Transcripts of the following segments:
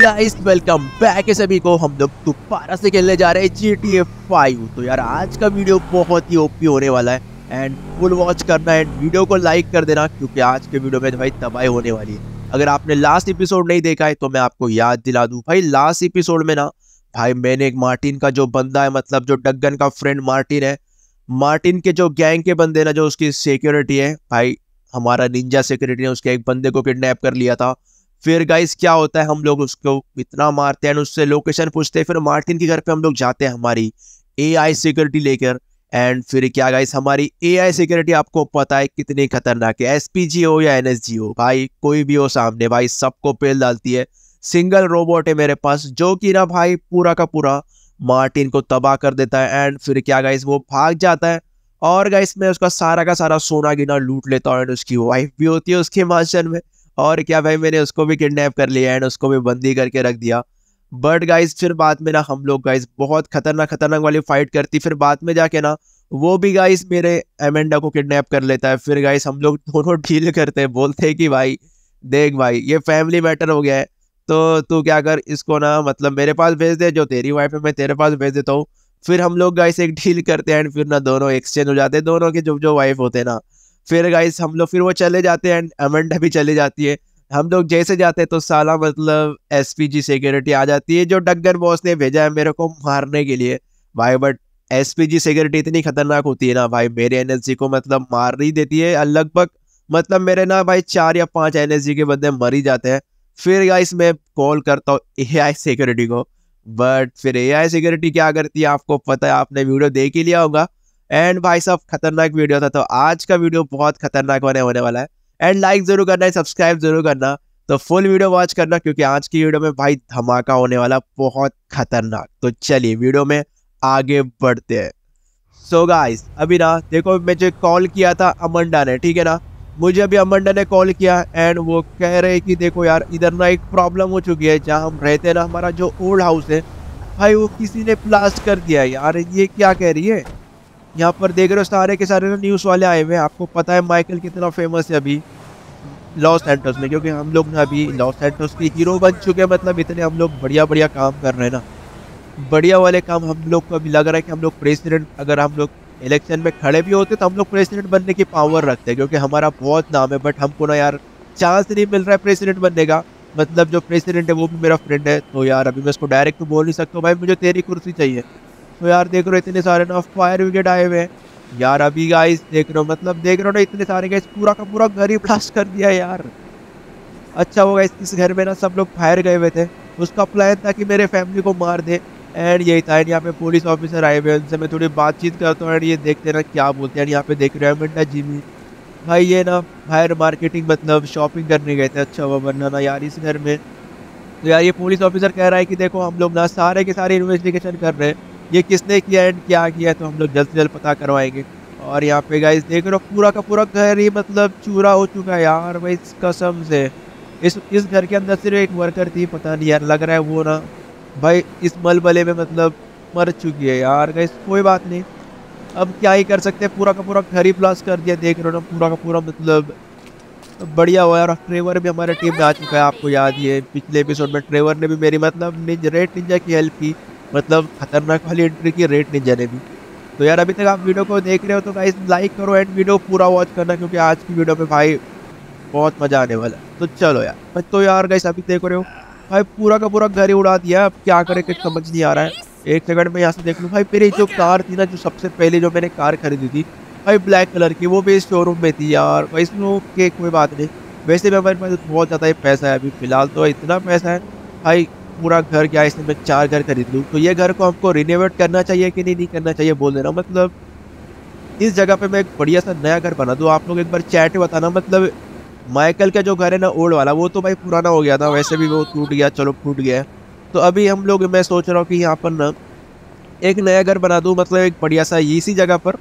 Guys welcome back है सभी को। हम लोग दोबारा से खेलने जा रहे हैं GTA 5। तो यार आज का वीडियो बहुत ही ओपी होने वाला है एंड फुल वॉच करना एंड वीडियो को लाइक कर देना क्योंकि आज के वीडियो में भाई तबाही होने वाली है। अगर आपने लास्ट एपिसोड नहीं देखा है तो मैं आपको याद दिला दूं भाई, लास्ट एपिसोड में ना भाई मैंने एक मार्टिन का जो बंदा है, मतलब जो डगन का फ्रेंड मार्टिन है, मार्टिन के जो गैंग के बंदे ना, जो उसकी सिक्योरिटी है भाई, हमारा निंजा सिक्योरिटी ने उसके एक बंदे को किडनैप कर लिया था। फिर गाइस क्या होता है, हम लोग उसको इतना मारते हैं, उससे लोकेशन पूछते हैं, फिर मार्टिन के घर पे हम लोग जाते हैं हमारी AI सिक्योरिटी लेकर। एंड फिर क्या गाइस, हमारी AI सिक्योरिटी आपको पता है कितनी खतरनाक है, SPGO या NSG भाई कोई भी हो सामने भाई सबको पेल डालती है। सिंगल रोबोट है मेरे पास जो कि ना भाई पूरा का पूरा मार्टिन को तबाह कर देता है। एंड फिर क्या गाइस, वो भाग जाता है और गाइस मैं उसका सारा का सारा सोना गिना लूट लेता हूँ। एंड उसकी वाइफ भी होती है उसके मार्शन में, और क्या भाई मैंने उसको भी किडनैप कर लिया एंड उसको भी बंदी करके रख दिया। बट गाइस फिर बाद में ना हम लोग गाइस बहुत खतरनाक वाली फाइट करती, फिर बाद में जाके ना वो भी गाइस मेरे अमेंडा को किडनैप कर लेता है। फिर गाइस हम लोग दोनों डील करते हैं, बोलते हैं कि भाई देख भाई ये फैमिली मैटर हो गया है तो तू क्या कर, इसको ना मतलब मेरे पास भेज दे, जो तेरी वाइफ है मैं तेरे पास भेज देता हूँ। फिर हम लोग गाइस एक डील करते हैं एंड फिर ना दोनों एक्सचेंज हो जाते हैं, दोनों के जो जो वाइफ होते हैं ना। फिर गाइस हम लोग फिर वो चले जाते हैं एंड अमेंडा भी चले जाती है। हम लोग जैसे जाते हैं तो साला मतलब SPG सिक्योरिटी आ जाती है, जो डगन बॉस ने भेजा है मेरे को मारने के लिए भाई। बट SPG सिक्योरिटी इतनी खतरनाक होती है ना भाई, मेरे NSG को मतलब मार ही देती है लगभग, मतलब मेरे ना भाई 4 या 5 NSG के बंदे मर ही जाते हैं। फिर गाइस मैं कॉल करता हूँ AI सिक्योरिटी को, बट फिर AI सिक्योरिटी क्या करती है आपको पता है, आपने वीडियो देख ही लिया होगा। एंड भाई साहब खतरनाक वीडियो था, तो आज का वीडियो बहुत खतरनाक होने वाला है। एंड लाइक जरूर करना है, सब्सक्राइब जरूर करना, तो फुल वीडियो वॉच करना क्योंकि आज की वीडियो में भाई धमाका होने वाला बहुत खतरनाक। तो चलिए वीडियो में आगे बढ़ते हैं। सो गाइस अभी ना देखो मुझे कॉल किया था अमेंडा ने, ठीक है ना, मुझे अभी अमेंडा ने कॉल किया एंड वो कह रहे कि देखो यार इधर ना एक प्रॉब्लम हो चुकी है, जहाँ हम रहते हैं ना हमारा जो ओल्ड हाउस है भाई वो किसी ने ब्लास्ट कर दिया है। यार ये क्या कह रही है, यहाँ पर देख रहे हो सारे के सारे न्यूज़ वाले आए हुए हैं। आपको पता है माइकल कितना फेमस है अभी लॉस सैंटोस में, क्योंकि हम लोग ना अभी लॉस सैंटोस के हीरो बन चुके हैं, मतलब इतने हम लोग बढ़िया बढ़िया काम कर रहे हैं ना, बढ़िया वाले काम। हम लोग को अभी लग रहा है कि हम लोग प्रेसिडेंट, अगर हम लोग इलेक्शन में खड़े भी होते तो हम लोग प्रेसिडेंट बनने की पावर रखते हैं क्योंकि हमारा बहुत नाम है। बट हमको ना यार चांस नहीं मिल रहा है प्रेसिडेंट बनने का, मतलब जो प्रेसिडेंट है वो भी मेरा फ्रेंड है, तो यार अभी मैं उसको डायरेक्ट तो बोल नहीं सकता भाई मुझे तेरी कुर्सी चाहिए। तो यार देख रहे हो इतने सारे ना फायर ब्रिगेड आए हुए हैं यार, अभी गाइस देख रहे हो, मतलब देख रहे हो ना इतने सारे गाइस पूरा का पूरा घर ही ब्लास्ट कर दिया यार। अच्छा वो गाइस इस घर में ना सब लोग फायर गए हुए थे, उसका प्लान था कि मेरे फैमिली को मार दे एंड यही था। एंड यहाँ पे पुलिस ऑफिसर आए हुए हैं, उनसे मैं थोड़ी बातचीत करता हूँ एंड ये देखते ना क्या बोलते हैं। यहाँ पे देख रहे हो अमेंडा जी भी भाई ये ना फायर मार्केटिंग मतलब शॉपिंग करने गए थे, अच्छा हुआ वरना ना यार इस घर में। तो यार ये पुलिस ऑफिसर कह रहा है कि देखो हम लोग ना सारे के सारे इन्वेस्टिगेशन कर रहे हैं, ये किसने किया एंड क्या किया, तो हम लोग जल्द से जल्द पता करवाएंगे। और यहाँ पे गाइस देख रहे हो पूरा का पूरा घर ही मतलब चूरा हो चुका है यार भाई कसम से। इस घर के अंदर सिर्फ एक वर्कर थी, पता नहीं यार लग रहा है वो ना भाई इस मलबले में मतलब मर चुकी है यार। गाइस कोई बात नहीं, अब क्या ही कर सकते हैं, पूरा का पूरा घर ही ब्लास्ट कर दिया, देख रहे हो ना पूरा का पूरा मतलब बढ़िया हुआ। और ट्रेवर भी हमारे टीम में आ चुका है, आपको याद ही है पिछले एपिसोड में ट्रेवर ने भी मेरी मतलब रेड निंजा की हेल्प की, मतलब खतरनाक वाली एंट्री की रेड निंजा ने भी। तो यार अभी तक आप वीडियो को देख रहे हो तो गाइस लाइक करो एंड वीडियो पूरा वॉच करना क्योंकि आज की वीडियो में भाई बहुत मज़ा आने वाला। तो चलो यार, तो यार गाइस अभी देख रहे हो भाई पूरा का पूरा घर ही उड़ा दिया, अब क्या करें कुछ समझ नहीं आ रहा है। एक सेकंड में यहाँ से देख लूँ भाई, मेरी जो कार थी ना, जो सबसे पहले जो मैंने कार खरीदी थी भाई ब्लैक कलर की, वो भी शोरूम में थी यार भाई, इसमें ओके कोई बात नहीं। वैसे भी हमारे पास बहुत ज़्यादा ही पैसा है अभी फ़िलहाल, तो इतना पैसा है भाई पूरा घर क्या इसमें मैं 4 घर खरीद लूँ। तो ये घर को हमको रिनोवेट करना चाहिए कि नहीं करना चाहिए बोल देना, मतलब इस जगह पे मैं एक बढ़िया सा नया घर बना दूँ। आप लोग एक बार चैट में बताना, मतलब माइकल का जो घर है ना ओल्ड वाला, वो तो भाई पुराना हो गया था, वैसे भी वो टूट गया, चलो टूट गया। तो अभी हम लोग मैं सोच रहा हूँ कि यहाँ पर ना एक नया घर बना दूँ, मतलब एक बढ़िया सा इसी जगह पर।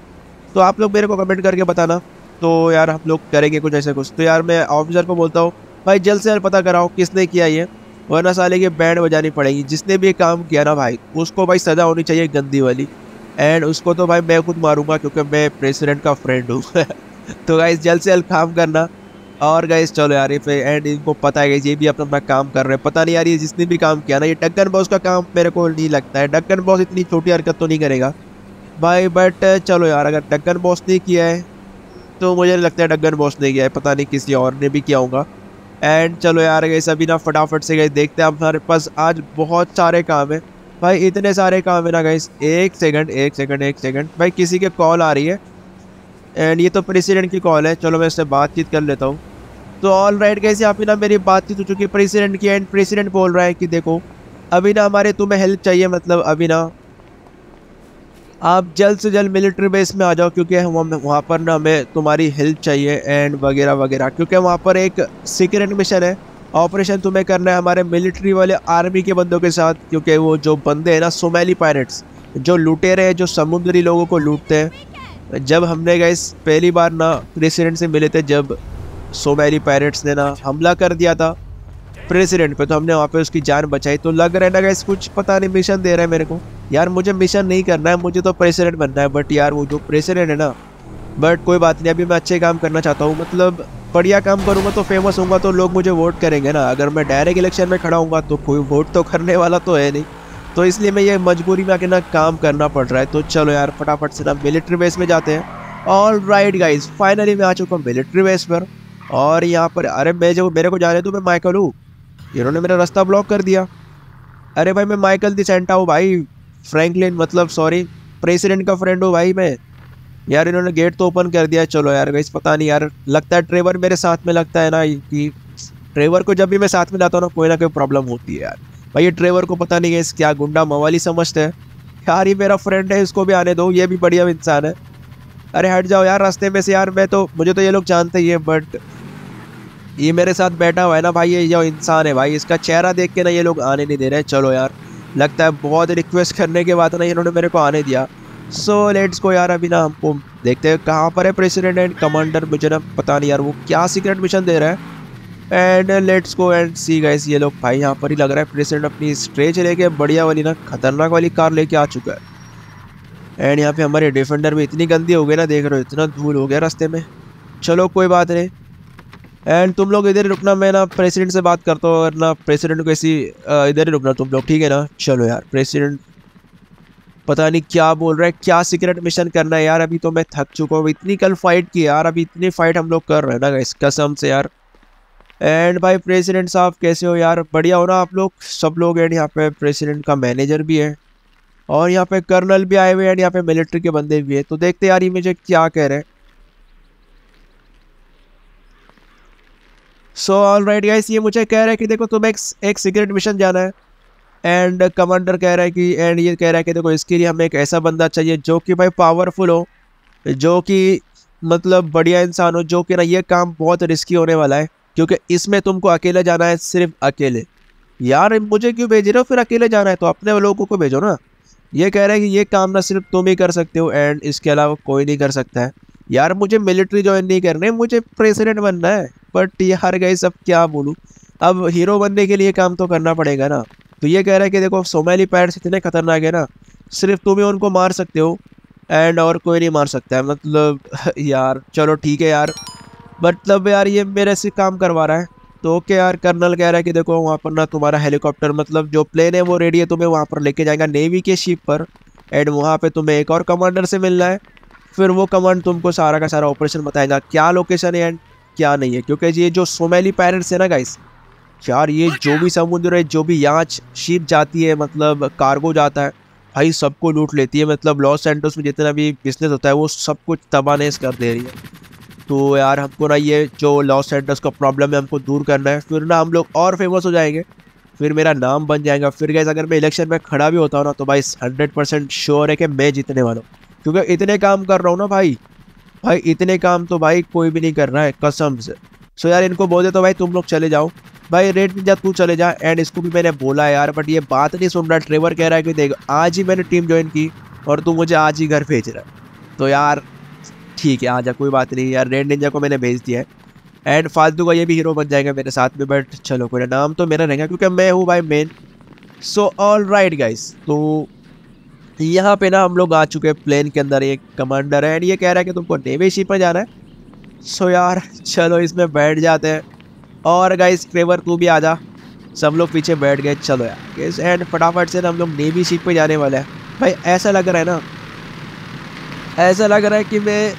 तो आप लोग मेरे को कमेंट करके बताना, तो यार हम लोग करेंगे कुछ ऐसे कुछ। तो यार मैं ऑफिसर को बोलता हूँ भाई जल्द से जल्द पता कराओ किसने किया ये, वरना साले के बैंड बजानी पड़ेगी, जिसने भी काम किया ना भाई उसको भाई सज़ा होनी चाहिए गंदी वाली। एंड उसको तो भाई मैं खुद मारूंगा क्योंकि मैं प्रेसिडेंट का फ्रेंड हूँ। तो गाइस जल्द से जल्द काम करना। और गाइस चलो यार ये फिर एंड इनको पता है ये भी अपना काम कर रहे हैं। पता नहीं यार ये जिसने भी काम किया ना ये डगन बॉस का काम मेरे को नहीं लगता है। डगन बॉस इतनी छोटी हरकत तो नहीं करेगा भाई, बट चलो यार अगर डगन बॉस ने किया है तो मुझे लगता है डगन बॉस ने किया है, पता नहीं किसी और ने भी किया होगा। एंड चलो यार गाइस अभी ना फटाफट से गाइस देखते हैं, हमारे पास आज बहुत सारे काम है भाई, इतने सारे काम है ना गाइस। एक सेकंड भाई किसी के कॉल आ रही है एंड ये तो प्रेसिडेंट की कॉल है, चलो मैं इससे बातचीत कर लेता हूँ। तो ऑल राइट गाइस यहाँ पे ना मेरी बातचीत हो चुकी है प्रेसिडेंट की एंड प्रेसिडेंट बोल रहा है कि देखो अभी ना हमारे तुम्हें हेल्प चाहिए, मतलब अभी ना आप जल्द से जल्द मिलिट्री बेस में आ जाओ क्योंकि हम वहाँ पर ना हमें तुम्हारी हेल्प चाहिए एंड वगैरह वगैरह, क्योंकि वहाँ पर एक सीक्रेट मिशन है, ऑपरेशन तुम्हें करना है हमारे मिलिट्री वाले आर्मी के बंदों के साथ, क्योंकि वो जो बंदे हैं ना सोमाली पायरेट्स जो लुटेरे हैं जो समुद्री लोगों को लूटते हैं। जब हमने गाइस पहली बार ना प्रेसिडेंट से मिले थे जब सोमाली पायरेट्स ने ना हमला कर दिया था प्रेसिडेंट पे, तो हमने वहाँ पे उसकी जान बचाई। तो लग रहा है ना गाइस कुछ पता नहीं मिशन दे रहा है मेरे को, यार मुझे मिशन नहीं करना है, मुझे तो प्रेसिडेंट बनना है। बट यार वो जो प्रेसिडेंट है ना, बट कोई बात नहीं, अभी मैं अच्छे काम करना चाहता हूँ, मतलब बढ़िया काम करूँगा तो फेमस होऊंगा तो लोग मुझे वोट करेंगे ना। अगर मैं डायरेक्ट इलेक्शन में खड़ा हूँगा तो कोई वोट तो करने वाला तो है नहीं, तो इसलिए मैं ये मजबूरी में आके ना काम करना पड़ रहा है। तो चलो यार फटाफट से ना मिलिट्री बेस में जाते हैं। ऑल राइट गाइज फाइनली मैं आ चुका हूँ मिलिट्री बेस पर, और यहाँ पर अरे मैं जब मेरे को जाने तो मैं माइकल हूँ, इन्होंने मेरा रास्ता ब्लॉक कर दिया। अरे भाई मैं माइकल दी सेंटा हूँ भाई, फ्रैंकलिन मतलब सॉरी प्रेसिडेंट का फ्रेंड हूँ भाई मैं। यार इन्होंने गेट तो ओपन कर दिया। चलो यार गाइस पता नहीं यार, लगता है ट्रेवर मेरे साथ में, लगता है ना कि ट्रेवर को जब भी मैं साथ में लाता हूँ ना कोई प्रॉब्लम होती है यार भाई। ये ट्रेवर को पता नहीं है इस क्या गुंडा मवाली समझते हैं, यार ये मेरा फ्रेंड है इसको भी आने दो, ये भी बढ़िया इंसान है। अरे हट जाओ यार रास्ते में से यार, मैं तो मुझे तो ये लोग जानते ही है, बट ये मेरे साथ बैठा हुआ है ना भाई, ये जो इंसान है भाई इसका चेहरा देख के ना ये लोग आने नहीं दे रहे। चलो यार लगता है बहुत रिक्वेस्ट करने के बाद ना इन्होंने मेरे को आने दिया। सो लेट्स को यार अभी ना हमको देखते हैं कहाँ पर है प्रेसिडेंट एंड कमांडर, मुझे ना पता नहीं यार वो क्या सीक्रेट मिशन दे रहा है। And let's go and see guys ये लोग भाई यहाँ पर ही लग रहा है प्रेसिडेंट अपनी स्ट्रेच लेके बढ़िया वाली ना खतरनाक वाली कार लेके आ चुका है। एंड यहाँ पे हमारे डिफेंडर भी इतनी गंदी हो गई ना, देख रहे हो इतना धूल हो गया रास्ते में, चलो कोई बात नहीं। एंड तुम लोग इधर ही रुकना, मैं ना प्रेसिडेंट से बात करता हूँ, और ना प्रेसिडेंट को ऐसी इधर ही रुकना तुम लोग, ठीक है ना। चलो यार प्रेसिडेंट पता नहीं क्या बोल रहा है, क्या सीक्रेट मिशन करना है यार, अभी तो मैं थक चुका हूँ, इतनी कल फाइट की यार, अभी इतनी फाइट हम लोग कर रहे हैं ना गाइस कसम से यार। एंड भाई प्रेसिडेंट साहब कैसे हो यार, बढ़िया हो ना आप लोग सब लोग। एंड यहाँ पे प्रेसिडेंट का मैनेजर भी है और यहाँ पे कर्नल भी आए हुए हैं, एंड यहाँ पे मिलिट्री के बंदे भी है। तो देखते यार ये मुझे क्या कह रहे हैं। सो ऑल राइट गाइस ये मुझे कह रहा है कि देखो तुम्हें एक सीक्रेट मिशन जाना है, एंड कमांडर कह रहा है कि एंड ये कह रहा है कि देखो इसके लिए हमें एक ऐसा बंदा चाहिए जो कि भाई पावरफुल हो, जो कि मतलब बढ़िया इंसान हो, जो कि ना ये काम बहुत रिस्की होने वाला है क्योंकि इसमें तुमको अकेले जाना है, सिर्फ अकेले। यार मुझे क्यों भेज रहे हो फिर, अकेले जाना है तो अपने लोगों को भेजो ना। ये कह रहा है कि ये काम ना सिर्फ तुम ही कर सकते हो एंड इसके अलावा कोई नहीं कर सकता है। यार मुझे मिलिट्री ज्वाइन नहीं करना है, मुझे प्रेसिडेंट बनना है। बट यार गाइस अब क्या बोलूँ, अब हीरो बनने के लिए काम तो करना पड़ेगा ना। तो ये कह रहा है कि देखो सोमाली पायरेट्स इतने खतरनाक है ना, सिर्फ तुम ही उनको मार सकते हो एंड और कोई नहीं मार सकता है। मतलब यार चलो ठीक है यार, मतलब यार ये मेरे से काम करवा रहा है। तो ओके यार कर्नल कह रहा है कि देखो वहाँ पर ना तुम्हारा हेलीकॉप्टर मतलब जो प्लेन है वो रेडी है, तुम्हें वहाँ पर लेके जाएगा नेवी के शिप पर, एंड वहाँ पर तुम्हें एक और कमांडर से मिलना है, फिर वो कमांड तुमको सारा का सारा ऑपरेशन बताएगा क्या लोकेशन है एंड क्या नहीं है। क्योंकि ये जो सोमाली पायरेट्स है ना गाइस यार, ये जो भी समुद्र है, जो भी याच शिप जाती है मतलब कार्गो जाता है भाई, सबको लूट लेती है। मतलब लॉस सैंटोस में जितना भी बिजनेस होता है वो सब कुछ तबाहनेस कर दे रही है। तो यार हमको ना ये जो लॉस सैंटोस का प्रॉब्लम है हमको दूर करना है, फिर ना हम लोग और फेमस हो जाएंगे, फिर मेरा नाम बन जाएगा। फिर गाइस अगर मैं इलेक्शन में खड़ा भी होता हूँ ना तो भाई 100% श्योर है कि मैं जीतने वाला हूँ, क्योंकि इतने काम कर रहा हूँ ना भाई इतने काम तो भाई कोई भी नहीं कर रहा है कसम से। सो यार इनको बोल देता तो भाई तुम लोग चले जाओ भाई, रेड निंजा तू चले जा। एंड इसको भी मैंने बोला यार बट ये बात नहीं सुन रहा। ट्रेवर कह रहा है कि देख आज ही मैंने टीम ज्वाइन की और तू मुझे आज ही घर भेज रहा है, तो यार ठीक है आ जा कोई बात नहीं। यार रेड निंजा को मैंने भेज दिया है एंड फालतू का ये भी हीरो बन जाएगा मेरे साथ में, बट चलो कोई नाम तो मेरा रहेगा क्योंकि मैं हूँ भाई man. So all right guys तो यहाँ पे ना हम लोग आ चुके हैं प्लेन के अंदर, एक कमांडर है एंड ये कह रहा है कि तुमको नेवी शिप में जाना है सो यार चलो इसमें बैठ जाते हैं। और गाइस ट्रेवर तू भी आ जा। सब लोग पीछे बैठ गए। चलो यार यस एंड फटाफट से हम लोग नेवी शिप पे जाने वाले हैं। भाई ऐसा लग रहा है ना, ऐसा लग रहा है कि मैं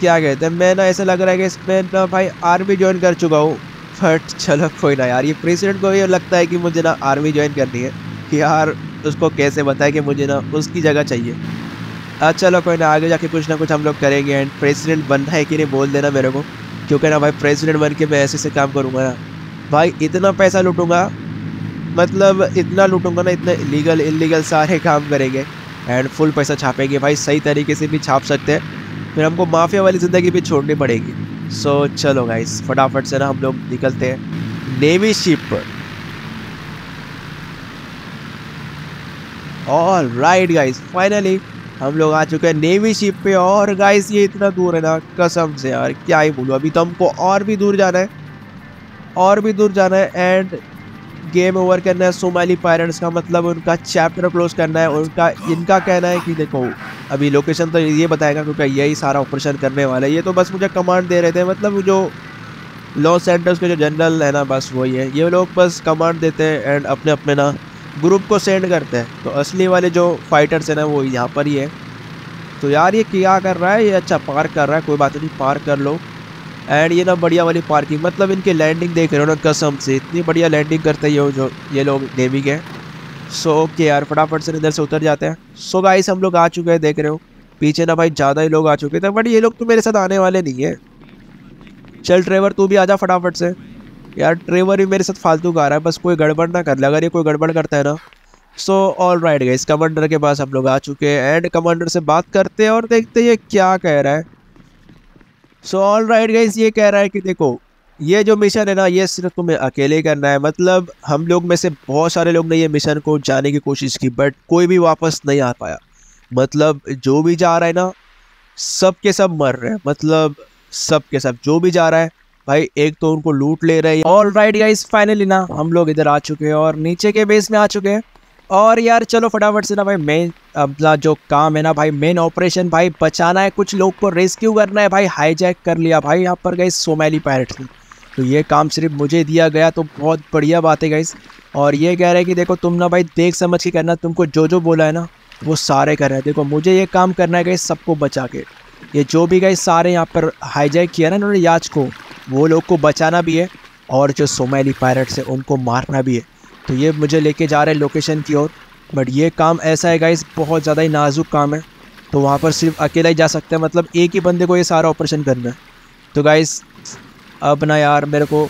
क्या कहते हैं, मैं ना ऐसा लग रहा है कि इसमें ना भाई आर्मी ज्वाइन कर चुका हूँ। बट चलो कोई ना यार, ये प्रेसिडेंट को ये लगता है कि मुझे ना आर्मी ज्वाइन करनी है कि यार उसको कैसे बताए कि मुझे ना उसकी जगह चाहिए। चलो कोई ना, आगे जाके कुछ ना कुछ हम लोग करेंगे। एंड प्रेसिडेंट बनना है कि नहीं बोल देना मेरे को, क्योंकि ना भाई प्रेसिडेंट बन के मैं ऐसे से काम करूँगा ना भाई, इतना पैसा लूटूंगा, मतलब इतना लूटूंगा ना, इतना इलीगल इलीगल सारे काम करेंगे एंड फुल पैसा छापेंगे भाई। सही तरीके से भी छाप सकते हैं, फिर हमको माफिया वाली ज़िंदगी भी छोड़नी पड़ेगी। सो चलो गाइस फटाफट से ना हम लोग निकलते हैं नेवी शिप पर। ऑल राइट गाइस, फाइनली हम लोग आ चुके हैं नेवी शिप पे। और गाइस ये इतना दूर है ना, कसम से यार क्या ही बोलूँ, अभी तो हमको और भी दूर जाना है, और भी दूर जाना है एंड गेम ओवर करना है सोमाली पायरेट्स का, मतलब उनका चैप्टर क्लोज करना है। उनका इनका कहना है कि देखो अभी लोकेशन तो ये बताएगा क्योंकि यही सारा ऑपरेशन करने वाला है। ये तो बस मुझे कमांड दे रहे थे, मतलब जो लॉस सैंटोस के जो जनरल है ना, बस वही है, ये लोग बस कमांड देते हैं एंड अपने अपने ना ग्रुप को सेंड करते हैं। तो असली वाले जो फाइटर्स हैं ना वो यहाँ पर ही है। तो यार ये क्या कर रहा है ये, अच्छा पार्क कर रहा है, कोई बात नहीं पार्क कर लो। एंड ये ना बढ़िया वाली पार्किंग, मतलब इनकी लैंडिंग देख रहे हो ना, कसम से इतनी बढ़िया लैंडिंग करते हैं जो ये लोग नेवी के। सो ओके यार फटाफट से इधर से उतर जाते हैं। सो गाइस हम लोग आ चुके हैं, देख रहे हो पीछे ना भाई ज़्यादा ही लोग आ चुके थे, बट ये लोग तो मेरे साथ आने वाले नहीं है। चल ट्रेवर तू भी आ जा फटाफट से। यार ट्रेवर भी मेरे साथ फालतू का आ रहा है, बस कोई गड़बड़ ना कर ले, अगर ये कोई गड़बड़ करता है ना। So all right guys commander के पास हम लोग आ चुके हैं एंड कमांडर से बात करते हैं और देखते हैं ये क्या कह रहा है। सो ऑल राइट गाइस ये कह रहा है कि देखो ये जो मिशन है ना ये सिर्फ तुम्हें अकेले करना है, मतलब हम लोग में से बहुत सारे लोग ने ये मिशन को जाने की कोशिश की बट कोई भी वापस नहीं आ पाया। मतलब जो भी जा रहा है ना सब के सब मर रहे हैं, मतलब सब के सब जो भी जा रहा है भाई एक तो उनको लूट ले रहे हैं। ऑल राइट गाइस फाइनली ना हम लोग इधर आ चुके हैं और नीचे के बेस में आ चुके हैं। और यार चलो फटाफट से ना भाई मेन अपना जो काम है ना भाई मेन ऑपरेशन, भाई बचाना है कुछ लोग को, रेस्क्यू करना है। भाई हाईजैक कर लिया भाई यहाँ पर गाइस सोमाली पायरेट्स ने, तो ये काम सिर्फ मुझे दिया गया, तो बहुत बढ़िया बात है गाइस। और ये कह रहे हैं कि देखो तुम ना भाई देख समझ के करना, तुमको जो जो बोला है ना वो सारे कर रहे हैं। देखो मुझे ये काम करना है गाइस सबको बचा के, ये जो भी गाइस सारे यहाँ पर हाईजैक किया ना इन्होंने याच को, वो लोग को बचाना भी है और जो सोमाली पायरेट्स है उनको मारना भी है। तो ये मुझे लेके जा रहे हैं लोकेशन की ओर, बट ये काम ऐसा है गाइस बहुत ज़्यादा ही नाजुक काम है, तो वहाँ पर सिर्फ अकेला ही जा सकता है, मतलब एक ही बंदे को ये सारा ऑपरेशन करना है। तो गाइस अब ना यार मेरे को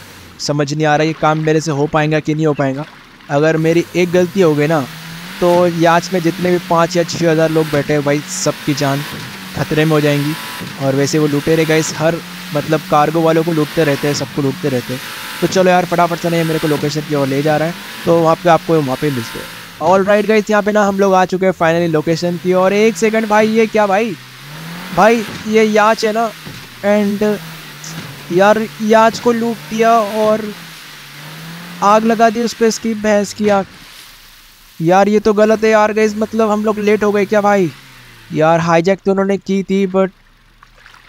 समझ नहीं आ रहा ये काम मेरे से हो पाएगा कि नहीं हो पाएगा। अगर मेरी एक गलती हो गई ना तो याच में जितने भी 5 या 6 हज़ार लोग बैठे हैं भाई सबकी जान खतरे में हो जाएंगी। और वैसे वो लुटेरे गाइस हर मतलब कार्गो वालों को लूटते रहते हैं, सबको लूटते रहते हैं। तो चलो यार फटाफट से नहीं मेरे को लोकेशन की ओर ले जा रहा है, तो वहाँ पे आपको वहाँ पे मिलते हैं। ऑल राइट गाइस यहाँ पे ना हम लोग आ चुके हैं फाइनली लोकेशन की ओर। एक सेकंड भाई ये क्या भाई ये याच है ना, एंड यार याच को लूट दिया और आग लगा दी उस पर, इसकी भैंस की आग। यार ये तो गलत है यार गाइस, मतलब हम लोग लेट हो गए क्या भाई। यार हाईजैक तो उन्होंने की थी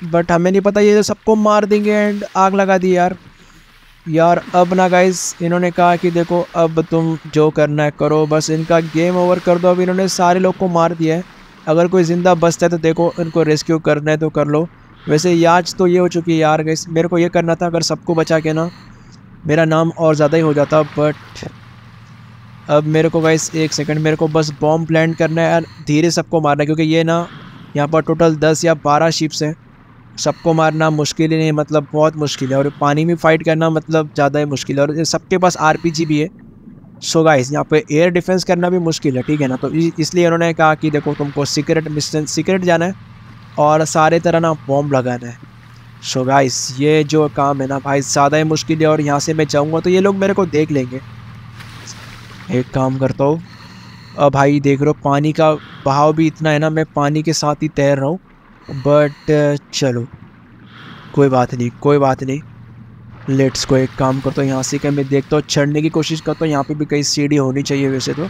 बट हमें नहीं पता ये तो सबको मार देंगे एंड आग लगा दी यार अब ना गाइस इन्होंने कहा कि देखो अब तुम जो करना है करो, बस इनका गेम ओवर कर दो। अब इन्होंने सारे लोग को मार दिया है, अगर कोई ज़िंदा बचता है तो देखो इनको रेस्क्यू करना है तो कर लो। वैसे याच तो ये हो चुकी है यार गाइस, मेरे को ये करना था, अगर सबको बचा के ना मेरा नाम और ज़्यादा ही हो जाता। बट अब मेरे को गाइस एक सेकेंड, मेरे को बस बॉम्ब प्लांट करना है, धीरे सबको मारना है, क्योंकि ये ना यहाँ पर टोटल 10 या 12 शिप्स हैं, सबको मारना मुश्किल ही नहीं, मतलब बहुत मुश्किल है। और पानी में फ़ाइट करना मतलब ज़्यादा ही मुश्किल है, और सबके पास आरपीजी भी है। सो गाइस यहाँ पे एयर डिफेंस करना भी मुश्किल है, ठीक है ना। तो इसलिए उन्होंने कहा कि देखो तुमको सीक्रेट मिशन सीक्रेट जाना है और सारे तरह ना बॉम्ब लगाना है। सो गाइस ये जो काम है ना भाई ज़्यादा ही मुश्किल है, और यहाँ से मैं जाऊँगा तो ये लोग मेरे को देख लेंगे। एक काम करता हूँ, अब भाई देख रहे हो पानी का बहाव भी इतना है ना, मैं पानी के साथ ही तैर रहा हूँ, बट चलो कोई बात नहीं लेट्स को। एक काम करता हूँ यहाँ से क्या मैं देखता हूँ, चढ़ने की कोशिश करता हूँ। यहाँ पे भी कई सीढ़ी होनी चाहिए वैसे तो।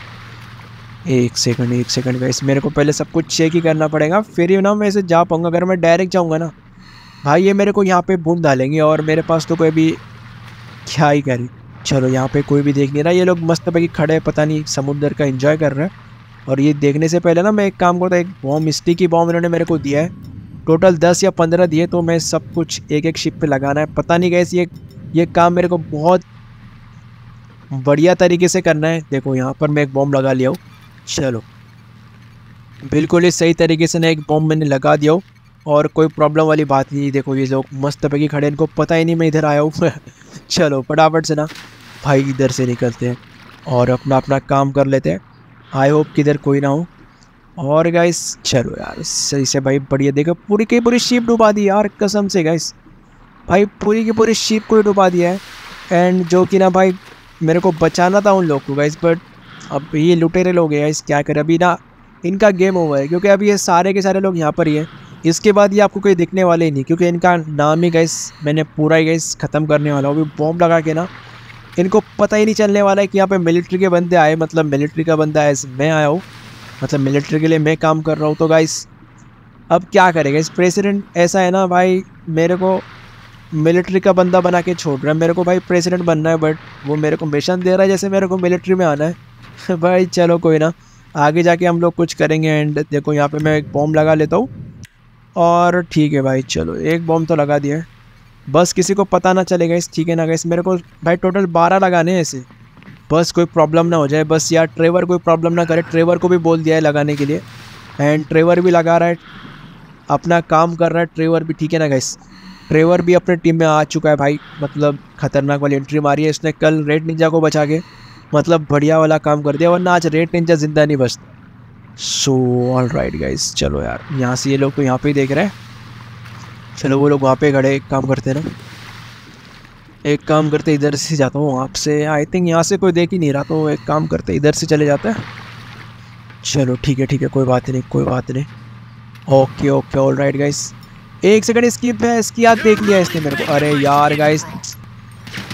एक सेकंड गाइस मेरे को पहले सब कुछ चेक ही करना पड़ेगा, फिर ही ना मैं इसे जा पाऊँगा। अगर मैं डायरेक्ट जाऊँगा ना भाई ये मेरे को यहाँ पे भून डालेंगे और मेरे पास तो कोई भी क्या ही करे। चलो यहाँ पे कोई भी देख नहीं रहा, ये लोग मस्त पैकी खड़े पता नहीं समुद्र का एंजॉय कर रहे हैं। और ये देखने से पहले ना मैं एक काम करता, एक बॉम्ब स्टिकी बॉम्ब इन्होंने मेरे को दिया है, टोटल 10 या 15 दिए, तो मैं सब कुछ एक एक शिप पे लगाना है। पता नहीं गाइस ये काम मेरे को बहुत बढ़िया तरीके से करना है। देखो यहाँ पर मैं एक बॉम्ब लगा लिया हूँ। चलो बिल्कुल ही सही तरीके से ना एक बॉम्ब मैंने लगा दिया हूँ और कोई प्रॉब्लम वाली बात नहीं। देखो ये लोग मस्त पैकी खड़े, इनको पता ही नहीं मैं इधर आया हूँ। चलो फटाफट से ना भाई इधर से निकलते हैं और अपना अपना काम कर लेते हैं। आई होप कि इधर कोई ना हो। और गाइस चलो यार सही से भाई बढ़िया। देखो पूरी की पूरी शिप डुबा दी यार, कसम से गाइस भाई पूरी की पूरी शिप को डुबा दिया है। एंड जो कि ना भाई मेरे को बचाना था उन लोग को गाइस, बट अब ये लुटेरे लोग हैं गाइस, क्या करें। अभी ना इनका गेम ओवर है क्योंकि अभी ये सारे के सारे लोग यहाँ पर ही हैं। इसके बाद ये आपको कोई दिखने वाले ही नहीं क्योंकि इनका नाम ही गाइस मैंने पूरा ही गाइस ख़त्म करने वाला हूँ। अभी बॉम्ब लगा के ना इनको पता ही नहीं चलने वाला है कि यहाँ पे मिलिट्री के बंदे आए, मतलब मिलिट्री का बंदा है, मैं आया हूँ, मतलब मिलिट्री के लिए मैं काम कर रहा हूँ। तो गाइस अब क्या करेगा, इस प्रेसिडेंट ऐसा है ना भाई, मेरे को मिलिट्री का बंदा बना के छोड़ रहा है। मेरे को भाई प्रेसिडेंट बनना है बट वो मेरे को मिशन दे रहा है जैसे मेरे को मिलिट्री में आना है। भाई चलो कोई ना, आगे जाके हम लोग कुछ करेंगे। एंड देखो यहाँ पे मैं एक बॉम्ब लगा लेता हूँ और ठीक है भाई चलो एक बॉम्ब तो लगा दिया, बस किसी को पता ना चलेगा इस, ठीक है ना गाइस। मेरे को भाई टोटल 12 लगाने हैं ऐसे, बस कोई प्रॉब्लम ना हो जाए, बस यार ट्रेवर कोई प्रॉब्लम ना करे। ट्रेवर को भी बोल दिया है लगाने के लिए एंड ट्रेवर भी लगा रहा है, अपना काम कर रहा है ट्रेवर भी, ठीक है ना गाइस। ट्रेवर भी अपने टीम में आ चुका है भाई, मतलब ख़तरनाक वाली एंट्री मारी है इसने कल रेड निंजा को बचा के, मतलब बढ़िया वाला काम कर दिया, वरना आज रेड निंजा ज़िंदा नहीं बचता। सो ऑल राइट गाइस चलो यार यहाँ से ये लोग तो यहाँ पे ही देख रहे हैं। चलो वो लोग वहाँ पे खड़े, एक काम करते ना, एक काम करते इधर से जाता हूँ आपसे। आई थिंक यहाँ से कोई देख ही नहीं रहा तो एक काम करते इधर से चले जाते हैं। चलो ठीक है कोई बात नहीं, कोई बात नहीं। Okay okay all right guys, एक सेकंड स्किप है, इसकी याद देख लिया इसने मेरे को। अरे यार गाइस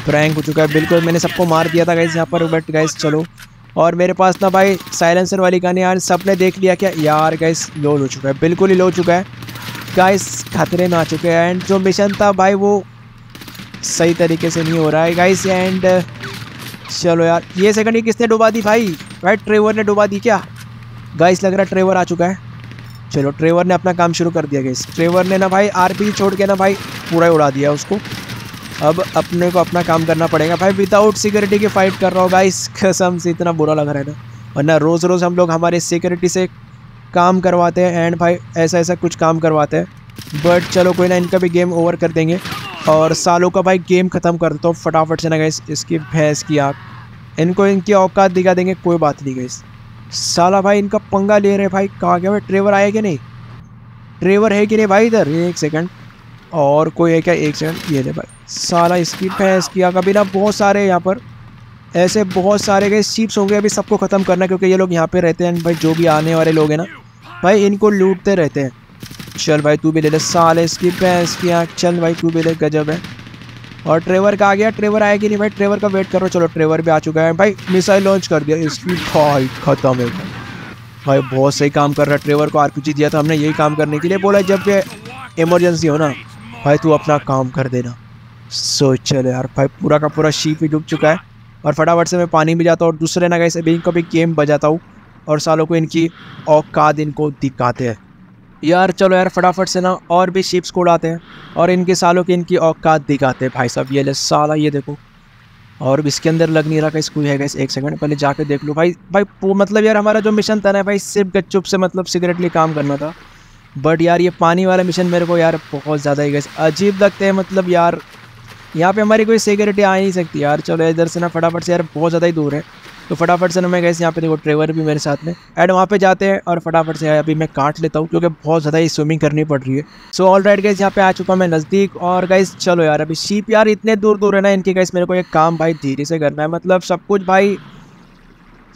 प्रैंक हो चुका है बिल्कुल, मैंने सबको मार दिया था गाइस यहाँ पर। बट गाइस चलो, और मेरे पास ना भाई साइलेंसर वाली गाने यार सबने देख लिया क्या यार गाइस, लो हो चुका है, बिल्कुल ही लो हो चुका है गाइस, खतरे में आ चुके हैं। एंड जो मिशन था भाई वो सही तरीके से नहीं हो रहा है गाइस। एंड चलो यार ये सेकंड ही किसने डुबा दी भाई ट्रेवर ने डुबा दी क्या गाइस, लग रहा है ट्रेवर आ चुका है। चलो ट्रेवर ने अपना काम शुरू कर दिया गाइस, ट्रेवर ने ना भाई आरपी छोड़ के ना भाई पूरा उड़ा दिया उसको। अब अपने को अपना काम करना पड़ेगा भाई, विदाउट सिक्योरिटी की फ़ाइट कर रहा हूँ गाइस, कसम से इतना बुरा लग रहा है ना, वरना रोज़ रोज़ हम लोग हमारे सिक्योरिटी से काम करवाते हैं एंड भाई ऐसा ऐसा कुछ काम करवाते हैं। बट चलो कोई ना, इनका भी गेम ओवर कर देंगे और सालों का भाई गेम ख़त्म कर देता हूँ फटाफट से ना गाइस। इसकी भैंस की आँख, इनको इनकी औकात दिखा देंगे, कोई बात नहीं गाइस। साला भाई इनका पंगा ले रहे भाई, कहाँ गया भाई ट्रेवर, आया कि नहीं, ट्रेवर है कि नहीं भाई इधर, एक सेकेंड, और कोई है क्या, एक सेकंड, ये ले भाई साला इसकी भैंस किया। कभी ना बहुत सारे यहाँ पर ऐसे बहुत सारे गए शिप्स होंगे, अभी सबको ख़त्म करना क्योंकि ये लोग यहाँ पे रहते हैं भाई, जो भी आने वाले लोग हैं ना भाई इनको लूटते रहते हैं। चल भाई तू भी ले ले, साले इसकी भैंस की आँख, चल भाई तू भी ले, गजब है। और ट्रेवर का आ गया, ट्रेवर आया कि नहीं भाई, ट्रेवर का वेट करो। चलो ट्रेवर भी आ चुका है भाई, मिसाइल लॉन्च कर दिया इसकी, भाई ख़त्म है भाई, बहुत सही काम कर रहा है। ट्रेवर को आरपीजी दिया था हमने यही काम करने के लिए, बोला जब इमरजेंसी हो ना भाई तू अपना काम कर देना। सो चलो यार भाई पूरा का पूरा शीप ही डूब चुका है और फटाफट से मैं पानी में जाता हूँ और दूसरे ना गाइस अभी इनको भी गेम बजाता हूँ और सालों को इनकी औकात इनको दिखाते हैं यार। चलो यार फटाफट से ना और भी शीप्स को उड़ाते हैं और इनके सालों की इनकी औकात दिखाते हैं भाई साहब। ये ले साला ये देखो, और इसके अंदर लग नहीं रहा गाइस कोई है गाइस, एक सेकंड पहले जाके देख लो भाई। भाई मतलब यार हमारा जो मिशन था ना भाई सिर्फ गपचुप से मतलब सिगरेटली काम करना था, बट यार ये पानी वाला मिशन मेरे को यार बहुत ज़्यादा ही गाइस अजीब लगते हैं, मतलब यार यहाँ पे हमारी कोई सिक्योरिटी आ ही नहीं सकती यार। चलो इधर से ना फटाफट से यार बहुत ज़्यादा ही दूर है तो फटाफट से ना मैं गाइस यहाँ पे देखो ट्रेवर भी मेरे साथ में एंड वहाँ पे जाते हैं और फटाफट से अभी मैं काट लेता हूँ क्योंकि बहुत ज़्यादा ही स्विमिंग करनी पड़ रही है। सो ऑल राइट गाइस यहाँ पे आ चुका मैं नज़दीक और गाइस चलो यार अभी शीप यार इतने दूर दूर है ना इनके गाइस, मेरे को एक काम भाई धीरे से करना है, मतलब सब कुछ भाई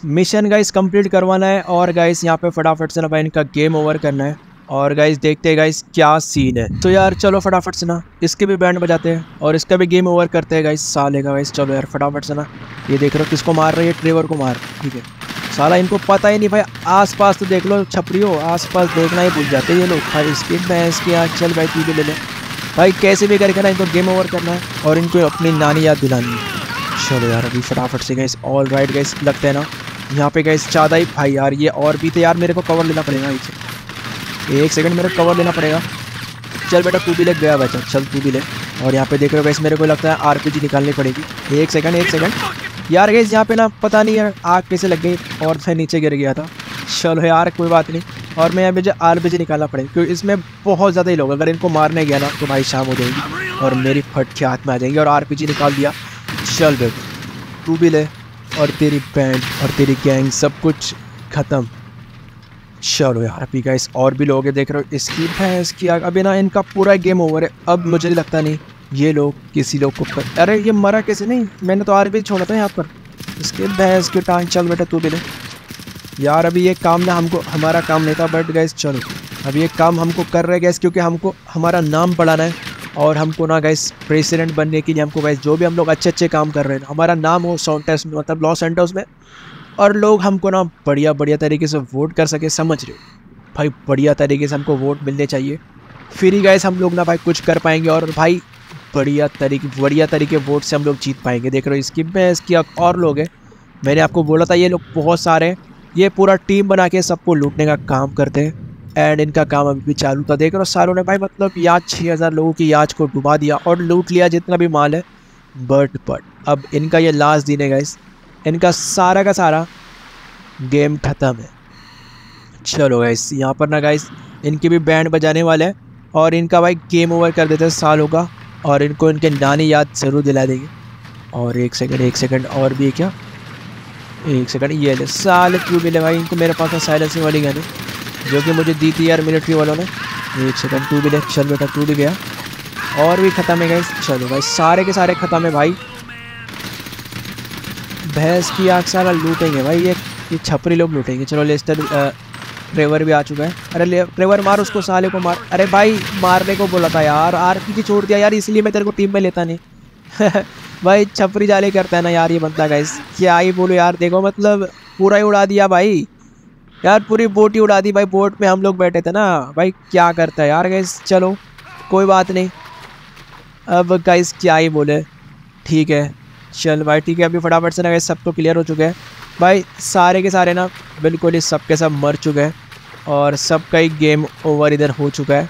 मिशन गाइस कंप्लीट करवाना है और गाइस यहाँ पे फटाफट से ना भाई इनका गेम ओवर करना है। और गाइस देखते हैं गाइस क्या सीन है। तो यार चलो फटाफट से ना इसके भी बैंड बजाते हैं और इसका भी गेम ओवर करते हैं गाइस, साले का गाइस। चलो यार फटाफट से ना ये देख रहे हो किसको मार रही है, ट्रेवर को मार, ठीक है। साला इनको पता ही नहीं भाई, आसपास तो देख लो छपरी हो, आसपास देखना ही भूल जाते हैं ये लोग। भाई इसकी भैंस की आँख, चल भाई तू भी ले ले, भाई कैसे भी करके ना इनको गेम ओवर करना है और इनको अपनी नानी याद दिलानी है। चलो यार अभी फटाफट से गाइस। ऑल राइट गाइस, लगता है ना यहाँ पे गाइस ज़्यादा ही भाई यार ये और भी थे यार। मेरे को कवर लेना पड़ेगा इसे, एक सेकंड मेरे को कवर लेना पड़ेगा। चल बेटा तू भी ले, गया बेटा चल तू भी ले। और यहाँ पे देख रहे हो गाइस मेरे को लगता है आरपीजी निकालनी पड़ेगी। एक सेकंड एक सेकंड यार गाइस, यहाँ पे ना पता नहीं यार आग कैसे लग गई और फिर नीचे गिर गया था। चलो यार कोई बात नहीं। और मैं यहाँ पे जो आरपीजी निकालना पड़ेगा क्योंकि इसमें बहुत ज़्यादा ही लोग, अगर इनको मारने गया ना तो भाई शाम हो जाएगी और मेरी फट के हाथ में आ जाएंगी। और आरपीजी निकाल दिया। चल बेटा तू भी ले और तेरी बैंड और तेरी गैंग सब कुछ ख़त्म। चलो यार अभी गाइस और भी लोग देख रहे हो। इसकी भैंस की आग, अभी ना इनका पूरा गेम ओवर है। अब मुझे लगता नहीं ये लोग किसी लोग को अरे ये मरा कैसे नहीं, मैंने तो आरपीजी छोड़ा था यहाँ पर। इसके भैंस की टांग। चल बेटा तू भी ले। यार अभी ये काम ना हमको, हमारा काम नहीं था बट गाइस चलो अभी ये काम हमको कर रहे गाइस क्योंकि हमको हमारा नाम बढ़ाना है। और हमको ना गाइस प्रेसिडेंट बनने के लिए हमको गाइस जो भी हम लोग अच्छे अच्छे काम कर रहे हैं, हमारा नाम हो सॉन्टेस में, मतलब लॉस सैंटोस में, और लोग हमको ना बढ़िया बढ़िया तरीके से वोट कर सके। समझ रहे हो भाई, बढ़िया तरीके से हमको वोट मिलने चाहिए, फिर ही गाइस हम लोग ना भाई कुछ कर पाएंगे। और भाई बढ़िया तरीके वोट से हम लोग जीत पाएंगे। देख रहे हो इसकी बहस की और लोग हैं, मैंने आपको बोला था ये लोग बहुत सारे हैं। ये पूरा टीम बना के सबको लूटने का काम करते हैं एंड इनका काम अभी भी चालू था। देख रहे हो सारों ने भाई मतलब याद 6000 लोगों की याद को डुबा दिया और लूट लिया जितना भी माल है। बट अब इनका ये लास्ट दिन है गाइस, इनका सारा का सारा गेम ख़त्म है। चलो गाइस यहाँ पर ना गाइस इनकी भी बैंड बजाने वाले हैं और इनका भाई गेम ओवर कर देते हैं सालों का। और इनको इनके नानी याद ज़रूर दिला देंगे। और एक सेकंड और भी है क्या, एक सेकंड ये ले साले क्यों मिले भाई इनको। मेरे पास साइलेंसिंग वाली गन है जो कि मुझे दी थी यार मिलिट्री वालों ने। एक सेकंड टू भी ले। चल बेटा टू भी गया और भी ख़त्म है गाइस। चलो भाई सारे के सारे ख़त्म है भाई। भैंस की आग सारा लूटेंगे भाई ये छपरी लोग लूटेंगे। चलो लेस्टर ट्रेवर भी आ चुका है। अरे ट्रेवर मार उसको, साले को मार। अरे भाई मारने को बोला था यार, आरपीजी छोड़ दिया यार, इसलिए मैं तेरे को टीम में लेता नहीं। भाई छपरी जाले करता है ना यार ये बंदा गाइस, क्या ही बोलो यार। देखो मतलब पूरा ही उड़ा दिया भाई यार, पूरी बोट ही उड़ा दी भाई। बोट में हम लोग बैठे थे ना भाई, क्या करता है यार गाइस। चलो कोई बात नहीं, अब गाइस क्या ही बोले। ठीक है चल भाई ठीक है। अभी फटाफट से ना गाइस सब तो क्लियर हो चुके हैं भाई, सारे के सारे ना बिल्कुल ही सब के सब मर चुके हैं और सबका ही गेम ओवर इधर हो चुका है।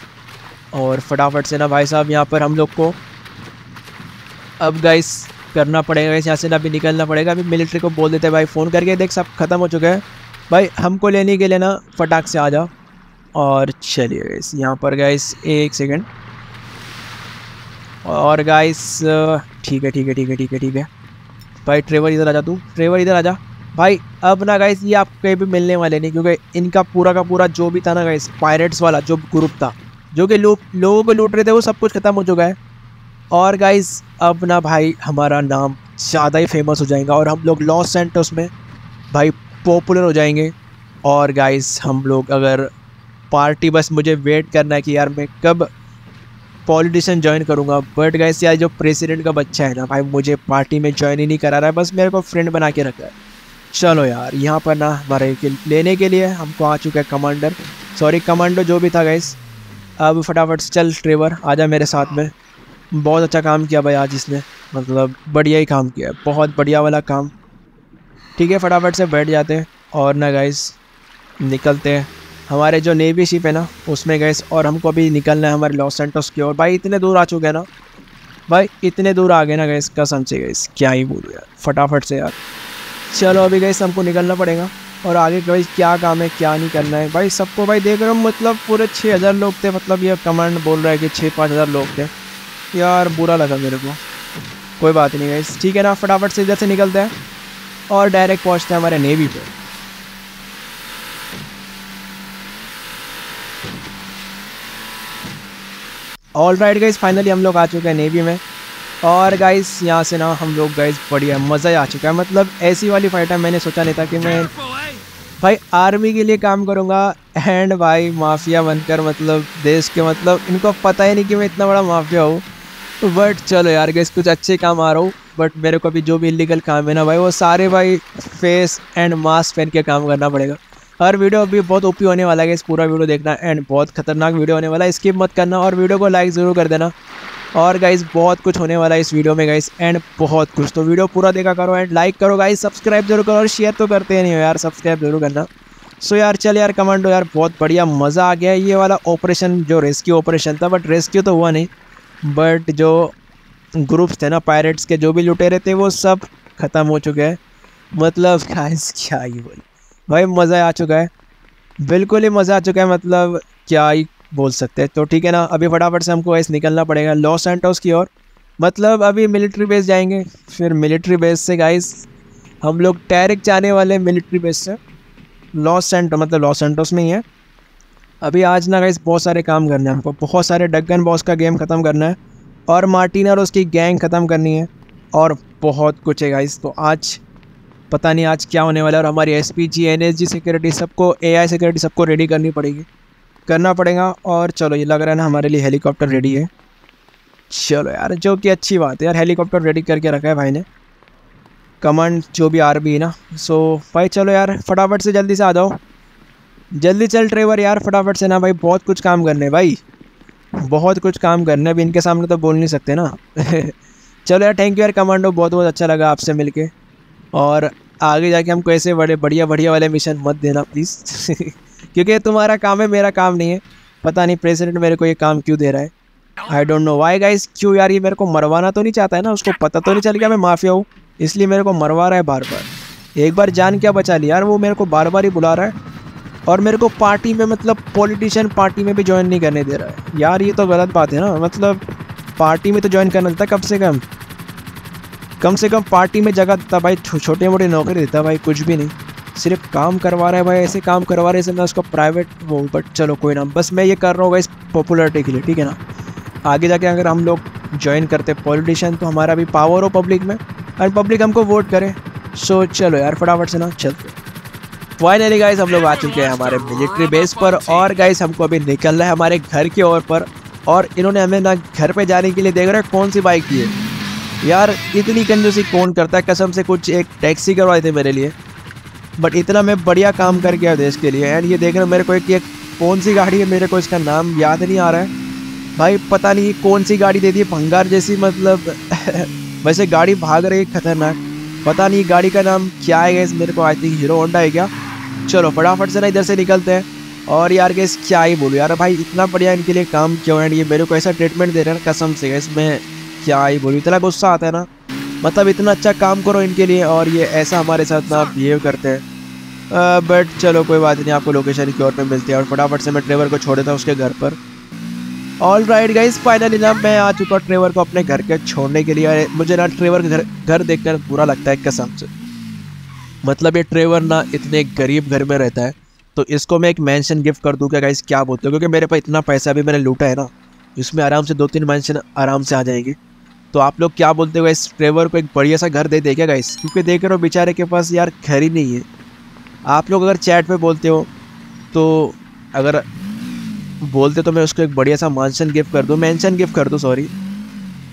और फटाफट से ना भाई साहब यहाँ पर हम लोग को अब गाइस करना पड़ेगा, यहाँ से ना अभी निकलना पड़ेगा। अभी मिलिट्री को बोल देते हैं भाई फ़ोन करके, देख सब ख़त्म हो चुका है भाई, हमको लेने के लिए ना फटाक से आ जाओ। और चलिए गाइस यहाँ पर गाइस एक सेकंड और गाइस ठीक है भाई ट्रेवर इधर आ जा, तू ट्रेवर इधर आ जा भाई। अब ना गाइस ये आपको कहीं भी मिलने वाले नहीं क्योंकि इनका पूरा का पूरा जो भी था ना गाइस पायरेट्स वाला जो ग्रुप था जो कि लोगों को लूट रहे थे वो सब कुछ ख़त्म हो चुका है। और गाइस अब ना भाई हमारा नाम ज़्यादा ही फेमस हो जाएगा और हम लोग लॉस सैंटोस में भाई पॉपुलर हो जाएंगे। और गाइस हम लोग अगर पार्टी, बस मुझे वेट करना है कि यार मैं कब पॉलिटिशियन ज्वाइन करूँगा। बट गाइस यार जो प्रेसिडेंट का बच्चा है ना भाई, मुझे पार्टी में ज्वाइन ही नहीं करा रहा है, बस मेरे को फ्रेंड बना के रखा है। चलो यार यहाँ पर ना हमारे लेने के लिए हमको आ चुका है कमांडर, सॉरी कमांडो जो भी था गाइस। अब फटाफट से चल ट्रेवर आ जा मेरे साथ में। बहुत अच्छा काम किया भाई आज इसने, मतलब बढ़िया ही काम किया, बहुत बढ़िया वाला काम। ठीक है फटाफट से बैठ जाते हैं और ना गाइस निकलते हैं हमारे जो नेवी शिप है ना उसमें गाइस। और हमको अभी निकलना है हमारे लॉस सैंटोस की ओर। भाई इतने दूर आ चुके हैं ना भाई, इतने दूर आ गए ना गाइस, कसम से गाइस क्या ही बोलूँ यार। फटाफट से यार चलो अभी गाइस हमको निकलना पड़ेगा और आगे गाइस क्या काम है क्या नहीं करना है भाई सबको भाई। देख रहे हो मतलब पूरे 6000 लोग थे, मतलब ये कमांड बोल रहा है कि 5,000 लोग थे यार, बुरा लगा मेरे को। कोई बात नहीं गाइस ठीक है ना, फटाफट से इधर से निकलते हैं और डायरेक्ट पहुंचते हैं हमारे नेवी पे। ऑल राइट गाइस फाइनली हम लोग आ चुके हैं नेवी में। और गाइस यहाँ से ना हम लोग गाइस बढ़िया मज़ा ही आ चुका है, मतलब ऐसी वाली फाइट है, मैंने सोचा नहीं था कि मैं भाई आर्मी के लिए काम करूँगा एंड भाई माफिया बनकर, मतलब देश के, मतलब इनको पता ही नहीं कि मैं इतना बड़ा माफिया हूँ। बट चलो यार गाइस कुछ अच्छे काम आ रहा हूँ। बट मेरे को अभी जो भी इलीगल काम है ना भाई, वो सारे भाई फेस एंड मास्क पहन के काम करना पड़ेगा। और वीडियो अभी बहुत ओपी होने वाला है, इस पूरा वीडियो देखना एंड बहुत खतरनाक वीडियो होने वाला है, स्किप मत करना और वीडियो को लाइक ज़रूर कर देना। और गाइस बहुत कुछ होने वाला है इस वीडियो में गाइस एंड बहुत कुछ, तो वीडियो पूरा देखा करो एंड लाइक करो गाइस, सब्सक्राइब जरूर करो और शेयर तो करते नहीं हो यार, सब्सक्राइब जरूर करना। सो यार चल यार कमांडो यार, बहुत बढ़िया मज़ा आ गया ये वाला ऑपरेशन, जो रेस्क्यू ऑपरेशन था, बट रेस्क्यू तो हुआ नहीं, बट जो ग्रुप्स थे ना पायरेट्स के, जो भी लुटेरे थे वो सब ख़त्म हो चुके हैं। मतलब गाइस क्या ही बोल भाई, मज़ा आ चुका है, बिल्कुल ही मज़ा आ चुका है, मतलब क्या ही बोल सकते हैं। तो ठीक है ना, अभी फटाफट से हमको गाइस निकलना पड़ेगा लॉस सैंटोस की ओर, मतलब अभी मिलिट्री बेस जाएंगे, फिर मिलिट्री बेस से गाइस हम लोग डायरेक्ट जाने वाले हैं मिलिट्री बेस से लॉस सैंटोस, मतलब लॉस सैंटोस में ही है। अभी आज ना गाइस बहुत सारे काम करने हैं हमको, बहुत सारे डगन बॉस का गेम ख़त्म करना है और मार्टिन और उसकी गैंग ख़त्म करनी है और बहुत कुछ है गाइस। तो आज पता नहीं आज क्या होने वाला है, और हमारी एसपीजी एनएसजी सिक्योरिटी सबको, एआई सिक्योरिटी सबको रेडी करनी पड़ेगी, करना पड़ेगा। और चलो ये लग रहा है ना हमारे लिए हेलीकॉप्टर रेडी है, चलो यार जो कि अच्छी बात है यार, हेलीकॉप्टर रेडी करके रखा है भाई ने, कमांड जो भी आरबी है ना। सो भाई चलो यार फटाफट से जल्दी से आ जाओ, जल्दी चल ट्रेवर यार फटाफट से ना भाई, बहुत कुछ काम करने है भाई, बहुत कुछ काम करने, अभी इनके सामने तो बोल नहीं सकते ना। चलो यार थैंक यू यार कमांडो, बहुत बहुत अच्छा लगा आपसे मिल के, और आगे जाके हमको ऐसे बड़े बढ़िया बढ़िया वाले मिशन मत देना प्लीज़। क्योंकि तुम्हारा काम है, मेरा काम नहीं है, पता नहीं प्रेसिडेंट मेरे को ये काम क्यों दे रहा है, I don't know why guys. क्यों यार ये मेरे को मरवाना तो नहीं चाहता है ना, उसको पता तो नहीं चल गया मैं माफिया हूँ, इसलिए मेरे को मरवा रहा है बार बार। एक बार जान क्या बचा लिया यार, वो मेरे को बार बार ही बुला रहा है और मेरे को पार्टी में, मतलब पॉलिटिशियन पार्टी में भी ज्वाइन नहीं करने दे रहा है यार, ये तो गलत बात है ना, मतलब पार्टी में तो ज्वाइन करना देता, कम से कम पार्टी में जगह देता भाई, छोटे मोटे नौकरी देता भाई, कुछ भी नहीं, सिर्फ काम करवा रहा है भाई, ऐसे काम करवा रहे हैं मैं उसका प्राइवेट वो। बट चलो कोई ना, बस मैं ये कर रहा हूँ इस पॉपुलैरिटी के लिए, ठीक है ना। आगे जाके अगर हम लोग ज्वाइन करते पॉलिटिशियन तो हमारा भी पावर हो पब्लिक में और पब्लिक हमको वोट करे। सो चलो यार फटाफट से ना चलते। फाइनली गाइस हम लोग आ चुके हैं हमारे मिलिट्री बेस पर, और गाइस हमको अभी निकलना है हमारे घर की ओर पर, और इन्होंने हमें ना घर पे जाने के लिए देख रहे हैं कौन सी बाइक की है यार, इतनी कंजूसी कौन करता है कसम से। कुछ एक टैक्सी करवाए थे मेरे लिए, बट इतना मैं बढ़िया काम करके आया देश के लिए, एंड ये देख रहे मेरे को एक कौन सी गाड़ी है, मेरे को इसका नाम याद नहीं आ रहा है भाई, पता नहीं कौन सी गाड़ी दे दी है भंगार जैसी, मतलब वैसे गाड़ी भाग रही है खतरनाक, पता नहीं गाड़ी का नाम क्या है गाइस, मेरे को आई थिंक हीरो होंडा है क्या। चलो फटाफट से ना इधर से निकलते हैं, और यार गैस क्या ही बोलूँ यार भाई, इतना बढ़िया इनके लिए काम क्यों है, ये मेरे को ऐसा ट्रीटमेंट दे रहे हैं कसम से गैस, मैं क्या ही बोलूँ, इतना गुस्सा आता है ना, मतलब इतना अच्छा काम करो इनके लिए और ये ऐसा हमारे साथ ना बिहेव करते हैं। बट चलो कोई बात नहीं, आपको लोकेशन की ओर पर मिलती है, और फटाफट से मैं ट्रेवर को छोड़ देता हूँ उसके घर पर। ऑल राइट गाइस फाइनली ना मैं आ चुका ट्रेवर को अपने घर के छोड़ने के लिए, मुझे ना ट्रेवर का घर देख कर बुरा लगता है कसम से, मतलब ये ट्रेवर ना इतने गरीब घर में रहता है, तो इसको मैं एक मैंशन गिफ्ट कर दूँ क्या गाइस, क्या बोलते हो, क्योंकि मेरे पास इतना पैसा भी मैंने लूटा है ना, इसमें आराम से 2-3 मैंशन आराम से आ जाएंगे। तो आप लोग क्या बोलते हो गाइस, ट्रेवर को एक बढ़िया सा घर दे देगा गाइस, क्योंकि देख रहे हो बेचारे के पास यार घर ही नहीं है। आप लोग अगर चैट पर बोलते हो तो, अगर बोलते तो मैं उसको एक बढ़िया सा मैंशन गिफ्ट कर दूँ सॉरी।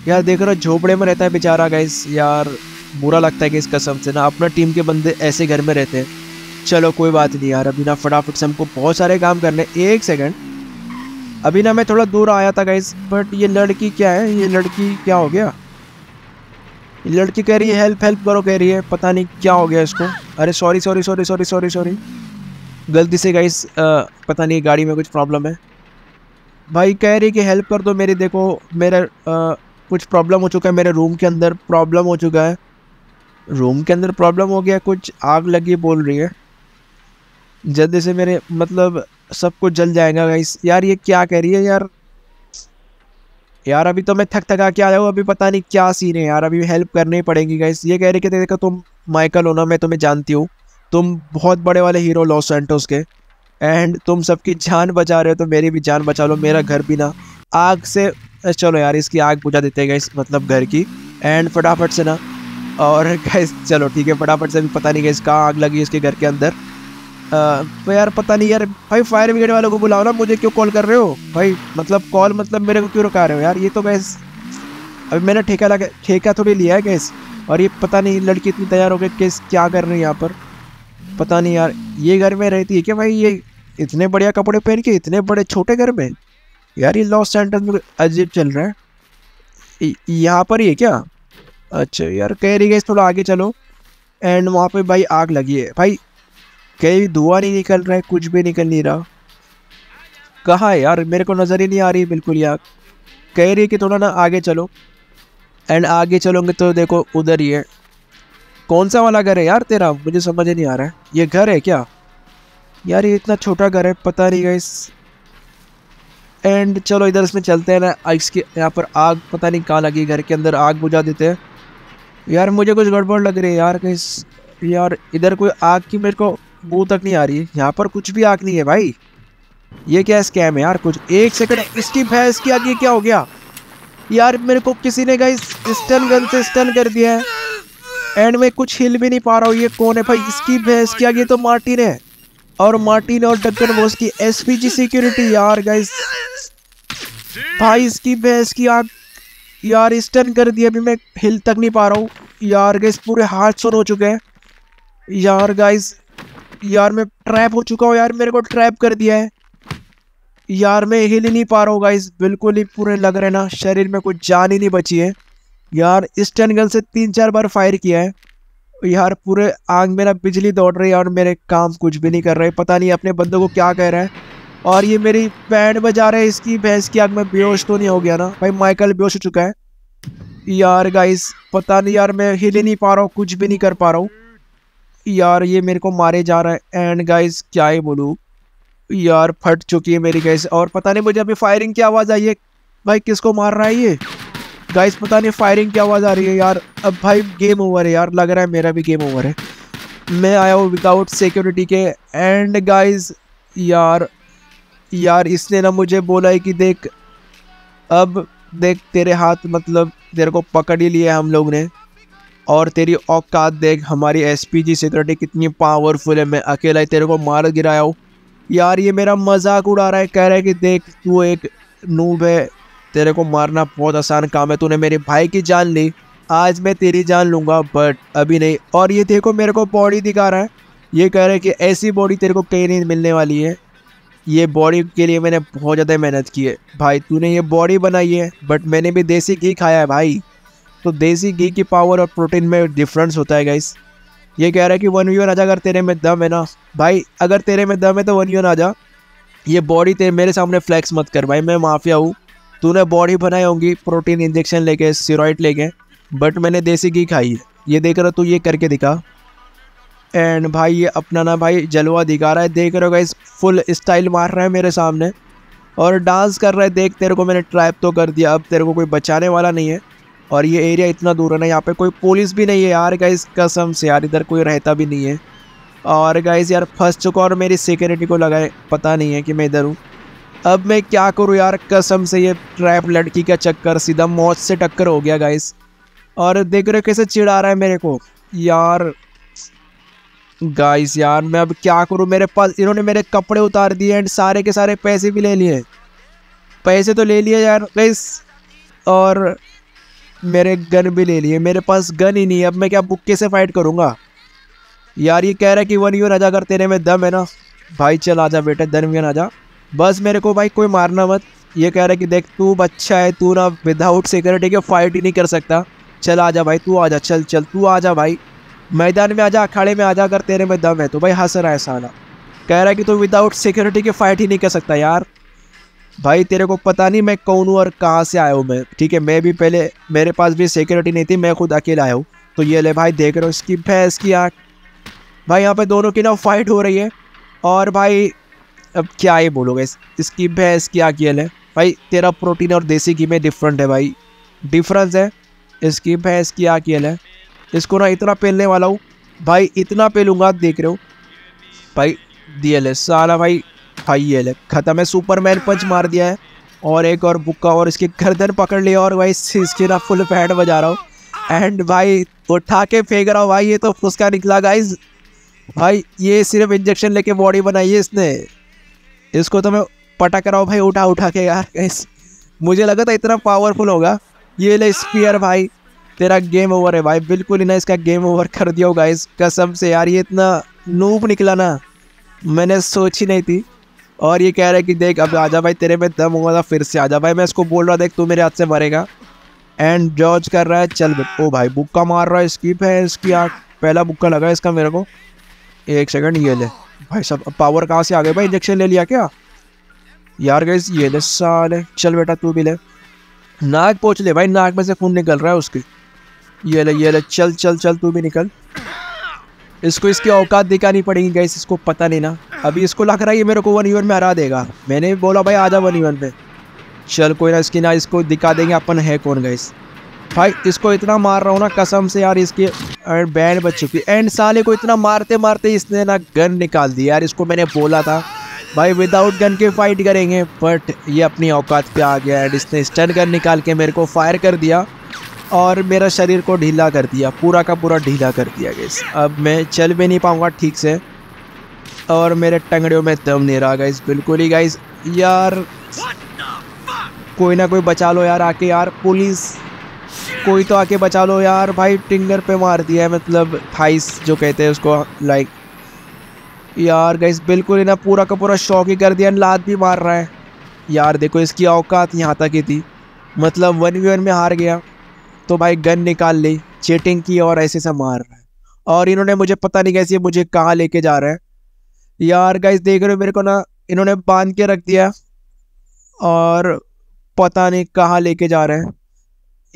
यार देख रहे हो झोपड़े में रहता है बेचारा गाइस, यार बुरा लगता है कि इस कसम से ना, अपना टीम के बंदे ऐसे घर में रहते हैं। चलो कोई बात नहीं यार, अभी ना फटाफट से हमको बहुत सारे काम करने। एक सेकंड, अभी ना मैं थोड़ा दूर आया था गाइस, बट ये लड़की क्या है, ये लड़की क्या हो गया, ये लड़की कह रही है हेल्प हेल्प करो कह रही है, पता नहीं क्या हो गया इसको। अरे सॉरी, गलती से गाइस पता नहीं गाड़ी में कुछ प्रॉब्लम है भाई, कह रही कि हेल्प कर दो मेरी, देखो मेरा कुछ प्रॉब्लम हो चुका है, मेरे रूम के अंदर प्रॉब्लम हो चुका है, रूम के अंदर प्रॉब्लम हो गया, कुछ आग लगी बोल रही है, जल्दी से मेरे मतलब सब कुछ जल जाएगा गाइस। यार ये क्या कह रही है यार अभी तो मैं थका के आया हूँ, अभी पता नहीं क्या सीन है यार, अभी हेल्प करनी पड़ेगी गाइस। ये कह रही कि देखो तुम माइकल हो ना, मैं तुम्हें जानती हूँ, तुम बहुत बड़े वाले हीरो लॉस सैंटोस के, एंड तुम सबकी जान बचा रहे हो, तो मेरी भी जान बचा लो, मेरा घर भी ना आग से, चलो यार इसकी आग बुझा देते हैं गाइस, मतलब घर की, एंड फटाफट से ना। और गाइस चलो ठीक है फटाफट से, भी पता नहीं गाइस कहाँ आग लगी इसके घर के अंदर। तो यार पता नहीं यार भाई, फायर ब्रिगेड वालों को बुलाओ ना, मुझे क्यों कॉल कर रहे हो भाई, मतलब मेरे को क्यों रुका रहे हो यार। ये तो गाइस अभी मैंने ठेका थोड़ी लिया है गाइस, और ये पता नहीं लड़की इतनी तैयार हो गई किस क्या कर रही है यहाँ पर। पता नहीं यार, ये घर में रहती है क्या भाई? ये इतने बढ़िया कपड़े पहन के इतने बड़े छोटे घर में। यार ये लॉस सैंटोस में अजीब चल रहा है। यहाँ पर ही है क्या? अच्छा यार कह रही है थोड़ा आगे चलो। एंड वहाँ पे भाई आग लगी है भाई, कहीं धुआं नहीं निकल रहा है, कुछ भी निकल नहीं रहा। कहाँ है यार? मेरे को नज़र ही नहीं आ रही बिल्कुल। यार कह रही है कि थोड़ा ना आगे चलो। एंड आगे चलोगे तो देखो उधर ही है। कौन सा वाला घर है यार तेरा? मुझे समझ नहीं आ रहा है। ये घर है क्या? यार ये इतना छोटा घर है, पता नहीं गाइस। एंड चलो इधर इसमें चलते हैं ना। इसके यहाँ पर आग पता नहीं कहाँ लगी, घर के अंदर आग बुझा देते हैं। यार मुझे कुछ गड़बड़ लग रही है यार गाइस। यार इधर कोई आग की मेरे को बू तक नहीं आ रही है, यहाँ पर कुछ भी आग नहीं है भाई। ये क्या स्कैम है यार? कुछ एक सेकंड, इसकी भैंस की आगे क्या हो गया यार? मेरे को किसी ने गाइस स्टन गन से स्टन कर दिया है। एंड में कुछ हिल भी नहीं पा रहा हूँ। ये कौन है भाई? इसकी भैंस की आगे तो मार्टिन है, और मार्टिन और डगन बॉस की एसपीजी सिक्योरिटी। यार गाइस भाई इसकी भैंस की आग यार स्टन कर दिया, अभी मैं हिल तक नहीं पा रहा हूँ। यार गाइस पूरे हाथ सुन हो चुके हैं। यार गाइस यार मैं ट्रैप हो चुका हूँ। यार मेरे को ट्रैप कर दिया है। यार मैं हिल ही नहीं पा रहा हूँ गाइस, बिल्कुल ही पूरे लग रहे ना, शरीर में कुछ जान ही नहीं बची है। यार स्टन गन से 3-4 बार फायर किया है। यार पूरे आंग में ना बिजली दौड़ रही है, और मेरे काम कुछ भी नहीं कर रहे। पता नहीं अपने बंदों को क्या कह रहा है। और ये मेरी बैंड बजा रहे। इसकी भैंस की आग में बेहोश तो नहीं हो गया ना भाई? माइकल बेहोश हो चुका है। यार गाइस पता नहीं यार, मैं हिल ही नहीं पा रहा हूँ, कुछ भी नहीं कर पा रहा हूँ। यार ये मेरे को मारे जा रहा है। एंड गाइस क्या ही बोलूँ यार, फट चुकी है मेरी गाइस। और पता नहीं मुझे अभी फायरिंग की आवाज़ आई है भाई, किसको मार रहा है ये गाइस? पता नहीं फायरिंग की आवाज़ आ रही है। यार अब भाई गेम ओवर है यार, लग रहा है मेरा भी गेम ओवर है। मैं आया हूँ विदाउट सिक्योरिटी के। एंड गाइस यार इसने ना मुझे बोला है कि देख अब देख तेरे हाथ, मतलब तेरे को पकड़ ही लिया हम लोग ने, और तेरी औकात देख, हमारी एसपीजी सिक्योरिटी कितनी पावरफुल है, मैं अकेला ही तेरे को मार गिराया हूँ। यार ये मेरा मजाक उड़ा रहा है, कह रहा है कि देख तू एक नूब है, तेरे को मारना बहुत आसान काम है, तूने मेरे भाई की जान ली, आज मैं तेरी जान लूँगा, बट अभी नहीं। और ये देखो मेरे को बॉडी दिखा रहा है, ये कह रहा है कि ऐसी बॉडी तेरे को कहीं नहीं मिलने वाली है, ये बॉडी के लिए मैंने बहुत ज़्यादा मेहनत की है। भाई तूने ये बॉडी बनाई है, बट मैंने भी देसी घी खाया है भाई, तो देसी घी की पावर और प्रोटीन में डिफरेंस होता है गाइस। ये कह रहा है कि 1v1 आजा, अगर तेरे में दम है ना भाई, अगर तेरे में दम है तो 1v1 आजा, ये बॉडी तेरे मेरे सामने फ्लैक्स मत कर भाई, मैं माफिया हूँ। तूने बॉडी बनाई होंगी प्रोटीन इंजेक्शन लेके, स्टेरॉइड लेके, बट मैंने देसी घी खाई है। ये देख रहे हो, तू ये करके दिखा। एंड भाई ये अपना ना भाई जलवा दिखा रहा है, देख रहे हो गाइस, फुल स्टाइल मार रहा है मेरे सामने और डांस कर रहा है। देख तेरे को मैंने ट्रैप तो कर दिया, अब तेरे को कोई बचाने वाला नहीं है। और ये एरिया इतना दूर है ना, यहाँ पे कोई पुलिस भी नहीं है यार गाइस, कसम से यार इधर कोई रहता भी नहीं है। और गाइस यार फंस चुका, और मेरी सिक्योरिटी को लगाए पता नहीं है कि मैं इधर हूँ। अब मैं क्या करूँ यार, कसम से ये ट्रैप लड़की का चक्कर, सीधा मौत से टक्कर हो गया गाइस। और देख रहे हो कैसे चिढ़ा रहा है मेरे को यार। गाइस यार मैं अब क्या करूँ, मेरे पास इन्होंने मेरे कपड़े उतार दिए एंड सारे के सारे पैसे भी ले लिए, पैसे तो ले लिए यार गाइस, और मेरे गन भी ले लिए। मेरे पास गन ही नहीं है, अब मैं क्या बुक्के से फाइट करूँगा? यार ये कह रहा है कि 1v1 आजा, अगर तेरे में दम है ना भाई, चल आजा बेटा, 1v1 आजा, बस मेरे को भाई कोई मारना मत। ये कह रहा है कि देख तू बच्चा है, तू ना विदाउट सिक्योरिटी के फाइट ही नहीं कर सकता, चल आजा भाई, तू आजा, चल चल तू आजा भाई, मैदान में आजा, अखाड़े में आजा, अगर तेरे में दम है तो। भाई हंस रहा है साला, कह रहा है कि तू विदाउट सिक्योरिटी के फाइट ही नहीं कर सकता। यार भाई तेरे को पता नहीं मैं कौन हूँ और कहाँ से आया हूँ मैं, ठीक है? मैं भी पहले, मेरे पास भी सिक्योरिटी नहीं थी, मैं खुद अकेला आया हूँ। तो ये ले भाई, देख रहे हो इसकी भैंस की आँख। भाई यहाँ पे दोनों की ना फाइट हो रही है, और भाई अब क्या ही बोलोगे, इसकी भैंस की आँख। ये ले भाई, तेरा प्रोटीन और देसी घी में डिफरेंट है भाई, डिफरेंस है। इसकी भैंस की आँख ये ले, इसको ना इतना पेलने वाला हूँ भाई, इतना पेलूँगा, देख रहे हो भाई, ये ले सारा भाई ये ले, ख़त्म है। सुपरमैन पंच मार दिया है, और एक और बुक्का, और इसके गर्दन पकड़ लिया, और भाई इसकी ना फुल पैड बजा रहा हूँ। एंड भाई उठा के फेंक रहा हूँ भाई, ये तो फुसका निकला गाइस। भाई ये सिर्फ इंजेक्शन लेके बॉडी बनाई है इसने, इसको तो मैं पटक रहा हूँ भाई उठा उठा के। यार गाइस मुझे लगा था इतना पावरफुल होगा। ये ले स्पीयर, भाई तेरा गेम ओवर है भाई, बिल्कुल ही ना इसका गेम ओवर कर दिया गाइस, कसम से यार। ये इतना नूप निकला ना, मैंने सोची नहीं थी। और ये कह रहा है कि देख अब आजा भाई, तेरे में दम हुआ था फिर से आजा भाई। मैं इसको बोल रहा देख तू मेरे हाथ से मरेगा। एंड जॉर्ज कर रहा है चल बेट। ओ भाई बुक्का मार रहा है, स्किप है इसकी आँख, पहला बुक्का लगा इसका मेरे को। एक सेकंड, ये ले भाई सब पावर कहाँ से आ गए भाई, इंजेक्शन ले लिया क्या यार गैस। ये ले साले, चल बेटा तू भी ले। नाक पहुँच ले भाई, नाक में से खून निकल रहा है उसके। ये ले चल चल चल तू भी निकल। इसको इसकी औकात दिखानी पड़ेगी गैस, इसको पता नहीं ना। अभी इसको लग रहा है ये मेरे को 1v1 में हरा देगा। मैंने बोला भाई आजा 1v1 पे, चल कोई ना, इसकी ना इसको दिखा देंगे अपन है कौन गैस। भाई इसको इतना मार रहा हूँ ना कसम से यार, इसके बैंड बच चुकी। एंड साले को इतना मारते मारते इसने ना गन निकाल दी यार। इसको मैंने बोला था भाई विदाउट गन के फाइट करेंगे, बट ये अपनी औकात पे आ गया। एंड इसने स्टन गन निकाल के मेरे को फायर कर दिया और मेरा शरीर को ढीला कर दिया, पूरा का पूरा ढीला कर दिया गैस। अब मैं चल भी नहीं पाऊँगा ठीक से और मेरे टंगड़ियों में दम नहीं रहा गैस बिल्कुल ही गैस। यार कोई ना कोई बचा लो यार आके, यार पुलिस कोई तो आके बचा लो यार। भाई टिंगर पे मार दिया है, मतलब थाइस जो कहते हैं उसको, लाइक यार गैस बिल्कुल ही ना पूरा का पूरा शौक ही कर दिया। लात भी मार रहा है यार, देखो इसकी औकात यहाँ तक ही थी। मतलब 1v1 में हार गया तो भाई गन निकाल ली, चीटिंग की और ऐसे से मार रहा है। और इन्होंने मुझे पता नहीं कैसे मुझे कहाँ लेके जा रहा है यार गैस। देख रहे हो मेरे को ना इन्होंने बांध के रख दिया और पता नहीं कहाँ लेके जा रहे हैं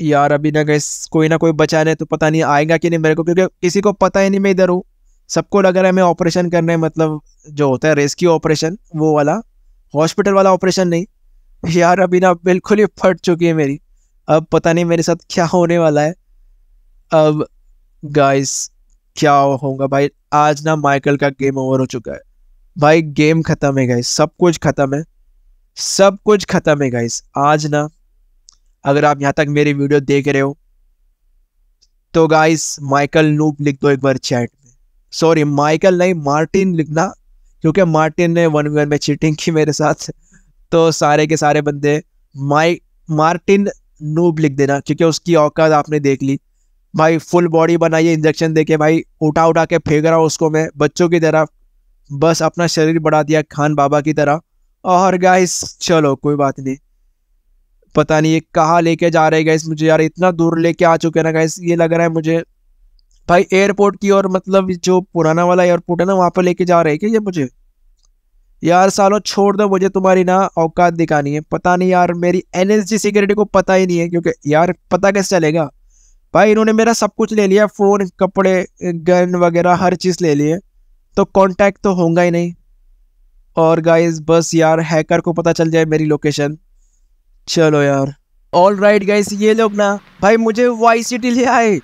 यार। अभी ना गैस कोई ना कोई बचाने तो पता नहीं आएगा कि नहीं मेरे को, क्योंकि किसी को पता ही नहीं मैं इधर हूँ। सबको लग रहा है मैं ऑपरेशन करने, मतलब जो होता है रेस्क्यू ऑपरेशन वो वाला, हॉस्पिटल वाला ऑपरेशन नहीं यार। अभी ना बिल्कुल ही फट चुकी है मेरी, अब पता नहीं मेरे साथ क्या होने वाला है। अब गाइस क्या होगा भाई, आज ना माइकल का गेम ओवर हो चुका है भाई, गेम ख़त्म है गाइस, सब कुछ ख़त्म है, सब कुछ ख़त्म है गाइस। आज ना अगर आप यहाँ तक मेरी वीडियो देख रहे हो तो गाइस माइकल नूप लिख दो एक बार चैट में। सॉरी माइकल नहीं, मार्टिन लिखना, क्योंकि मार्टिन ने 1v1 में चीटिंग की मेरे साथ, तो सारे के सारे बंदे मार्टिन नूब लिख देना, क्योंकि उसकी औकात आपने देख ली भाई। फुल बॉडी बनाई है इंजेक्शन देके भाई, उठा उठा के फेंक रहा हूँ उसको मैं बच्चों की तरह। बस अपना शरीर बढ़ा दिया खान बाबा की तरह। और गाइस चलो कोई बात नहीं, पता नहीं ये कहाँ लेके जा रहे हैं गाइस मुझे यार, इतना दूर लेके आ चुके हैं ना गाइस। ये लग रहा है मुझे भाई एयरपोर्ट की और, मतलब जो पुराना वाला एयरपोर्ट है ना वहाँ पर लेके जा रहे हैं क्या ये मुझे। यार सालों छोड़ दो मुझे, तुम्हारी ना औकात दिखानी है। पता नहीं यार मेरी एनएसजी सिक्योरिटी को पता ही नहीं है, क्योंकि यार पता कैसे चलेगा भाई। इन्होंने मेरा सब कुछ ले लिया, फ़ोन, कपड़े, गन वगैरह हर चीज़ ले लिए, तो कांटेक्ट तो होगा ही नहीं। और गाइस बस यार हैकर को पता चल जाए मेरी लोकेशन। चलो यार ऑल राइट गाइस, ये लोग ना भाई मुझे वाइस सिटी ले आए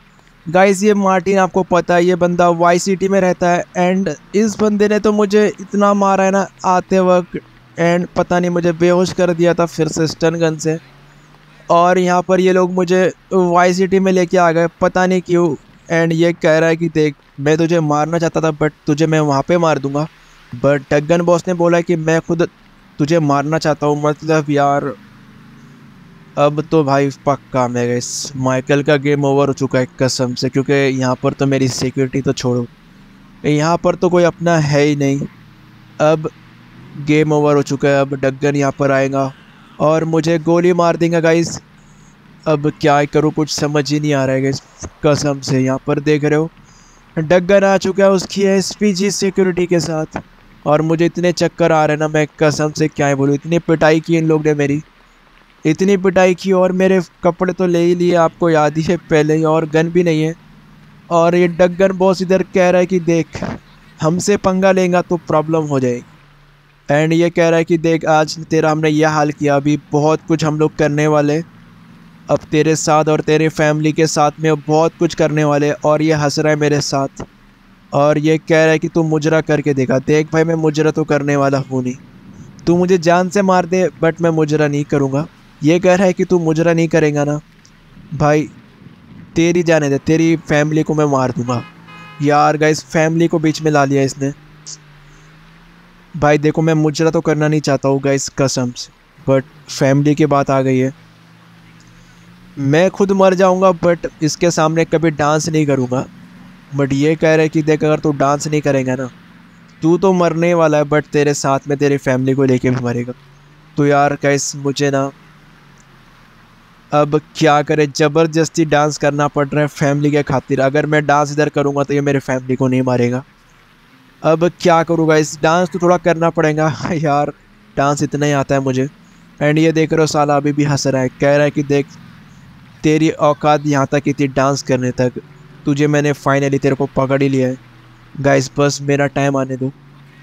गाइस। ये मार्टिन आपको पता है ये बंदा वाइस सिटी में रहता है। एंड इस बंदे ने तो मुझे इतना मारा है ना आते वक्त, एंड पता नहीं मुझे बेहोश कर दिया था फिर से स्टन गन से। और यहाँ पर ये लोग मुझे वाइस सिटी में लेके आ गए पता नहीं क्यों। एंड ये कह रहा है कि देख मैं तुझे मारना चाहता था बट तुझे मैं वहाँ पर मार दूँगा, बट डगन बॉस ने बोला कि मैं खुद तुझे मारना चाहता हूँ। मतलब यार अब तो भाई पक्का मैं गैस माइकल का गेम ओवर हो चुका है कसम से, क्योंकि यहाँ पर तो मेरी सिक्योरिटी तो छोड़ो, यहाँ पर तो कोई अपना है ही नहीं। अब गेम ओवर हो चुका है। अब डगन यहाँ पर आएगा और मुझे गोली मार देगा गाइस। अब क्या करूँ कुछ समझ ही नहीं आ रहा है गैस कसम से। यहाँ पर देख रहे हो डगन आ चुका है उसकी एसपीजी सिक्योरिटी के साथ, और मुझे इतने चक्कर आ रहे हैं ना मैं कसम से क्या ही बोलूँ। इतनी पिटाई की इन लोग ने मेरी, इतनी पिटाई की। और मेरे कपड़े तो ले ही लिए आपको याद ही है पहले ही, और गन भी नहीं है। और ये डगन बॉस इधर कह रहा है कि देख हमसे पंगा लेगा तो प्रॉब्लम हो जाएगी। एंड ये कह रहा है कि देख आज तेरा हमने यह हाल किया, अभी बहुत कुछ हम लोग करने वाले, अब तेरे साथ और तेरे फैमिली के साथ में बहुत कुछ करने वाले। और ये हंस रहा है मेरे साथ और ये कह रहा है कि तू मुजरा करके देखा। देख भाई मैं मुजरा तो करने वाला हूँ नहीं, तू मुझे जान से मार दे बट मैं मुजरा नहीं करूँगा। ये कह रहा है कि तू मुजरा नहीं करेगा ना भाई, तेरी जाने दे, तेरी फैमिली को मैं मार दूंगा। यार गाइस फैमिली को बीच में ला लिया इसने भाई। देखो मैं मुजरा तो करना नहीं चाहता हूँ गाइस कसम से, बट फैमिली की बात आ गई है। मैं खुद मर जाऊँगा बट इसके सामने कभी डांस नहीं करूँगा। बट ये कह रहे कि देख अगर तू डांस नहीं करेगा ना तू तो मरने वाला है, बट तेरे साथ में तेरी फैमिली को लेके भी मरेगा। तो यार गाइस मुझे ना अब क्या करे, ज़बरदस्ती डांस करना पड़ रहा है फैमिली के खातिर। अगर मैं डांस इधर करूँगा तो ये मेरे फैमिली को नहीं मारेगा। अब क्या करूँगा, इस डांस तो थोड़ा करना पड़ेगा यार, डांस इतना ही आता है मुझे। एंड ये देख रहे हो साला अभी भी हंस रहा है, कह रहा है कि देख तेरी औकात यहाँ तक इतनी डांस करने तक, तुझे मैंने फाइनली तेरे को पकड़ ही लिया है। गाइस बस मेरा टाइम आने दो,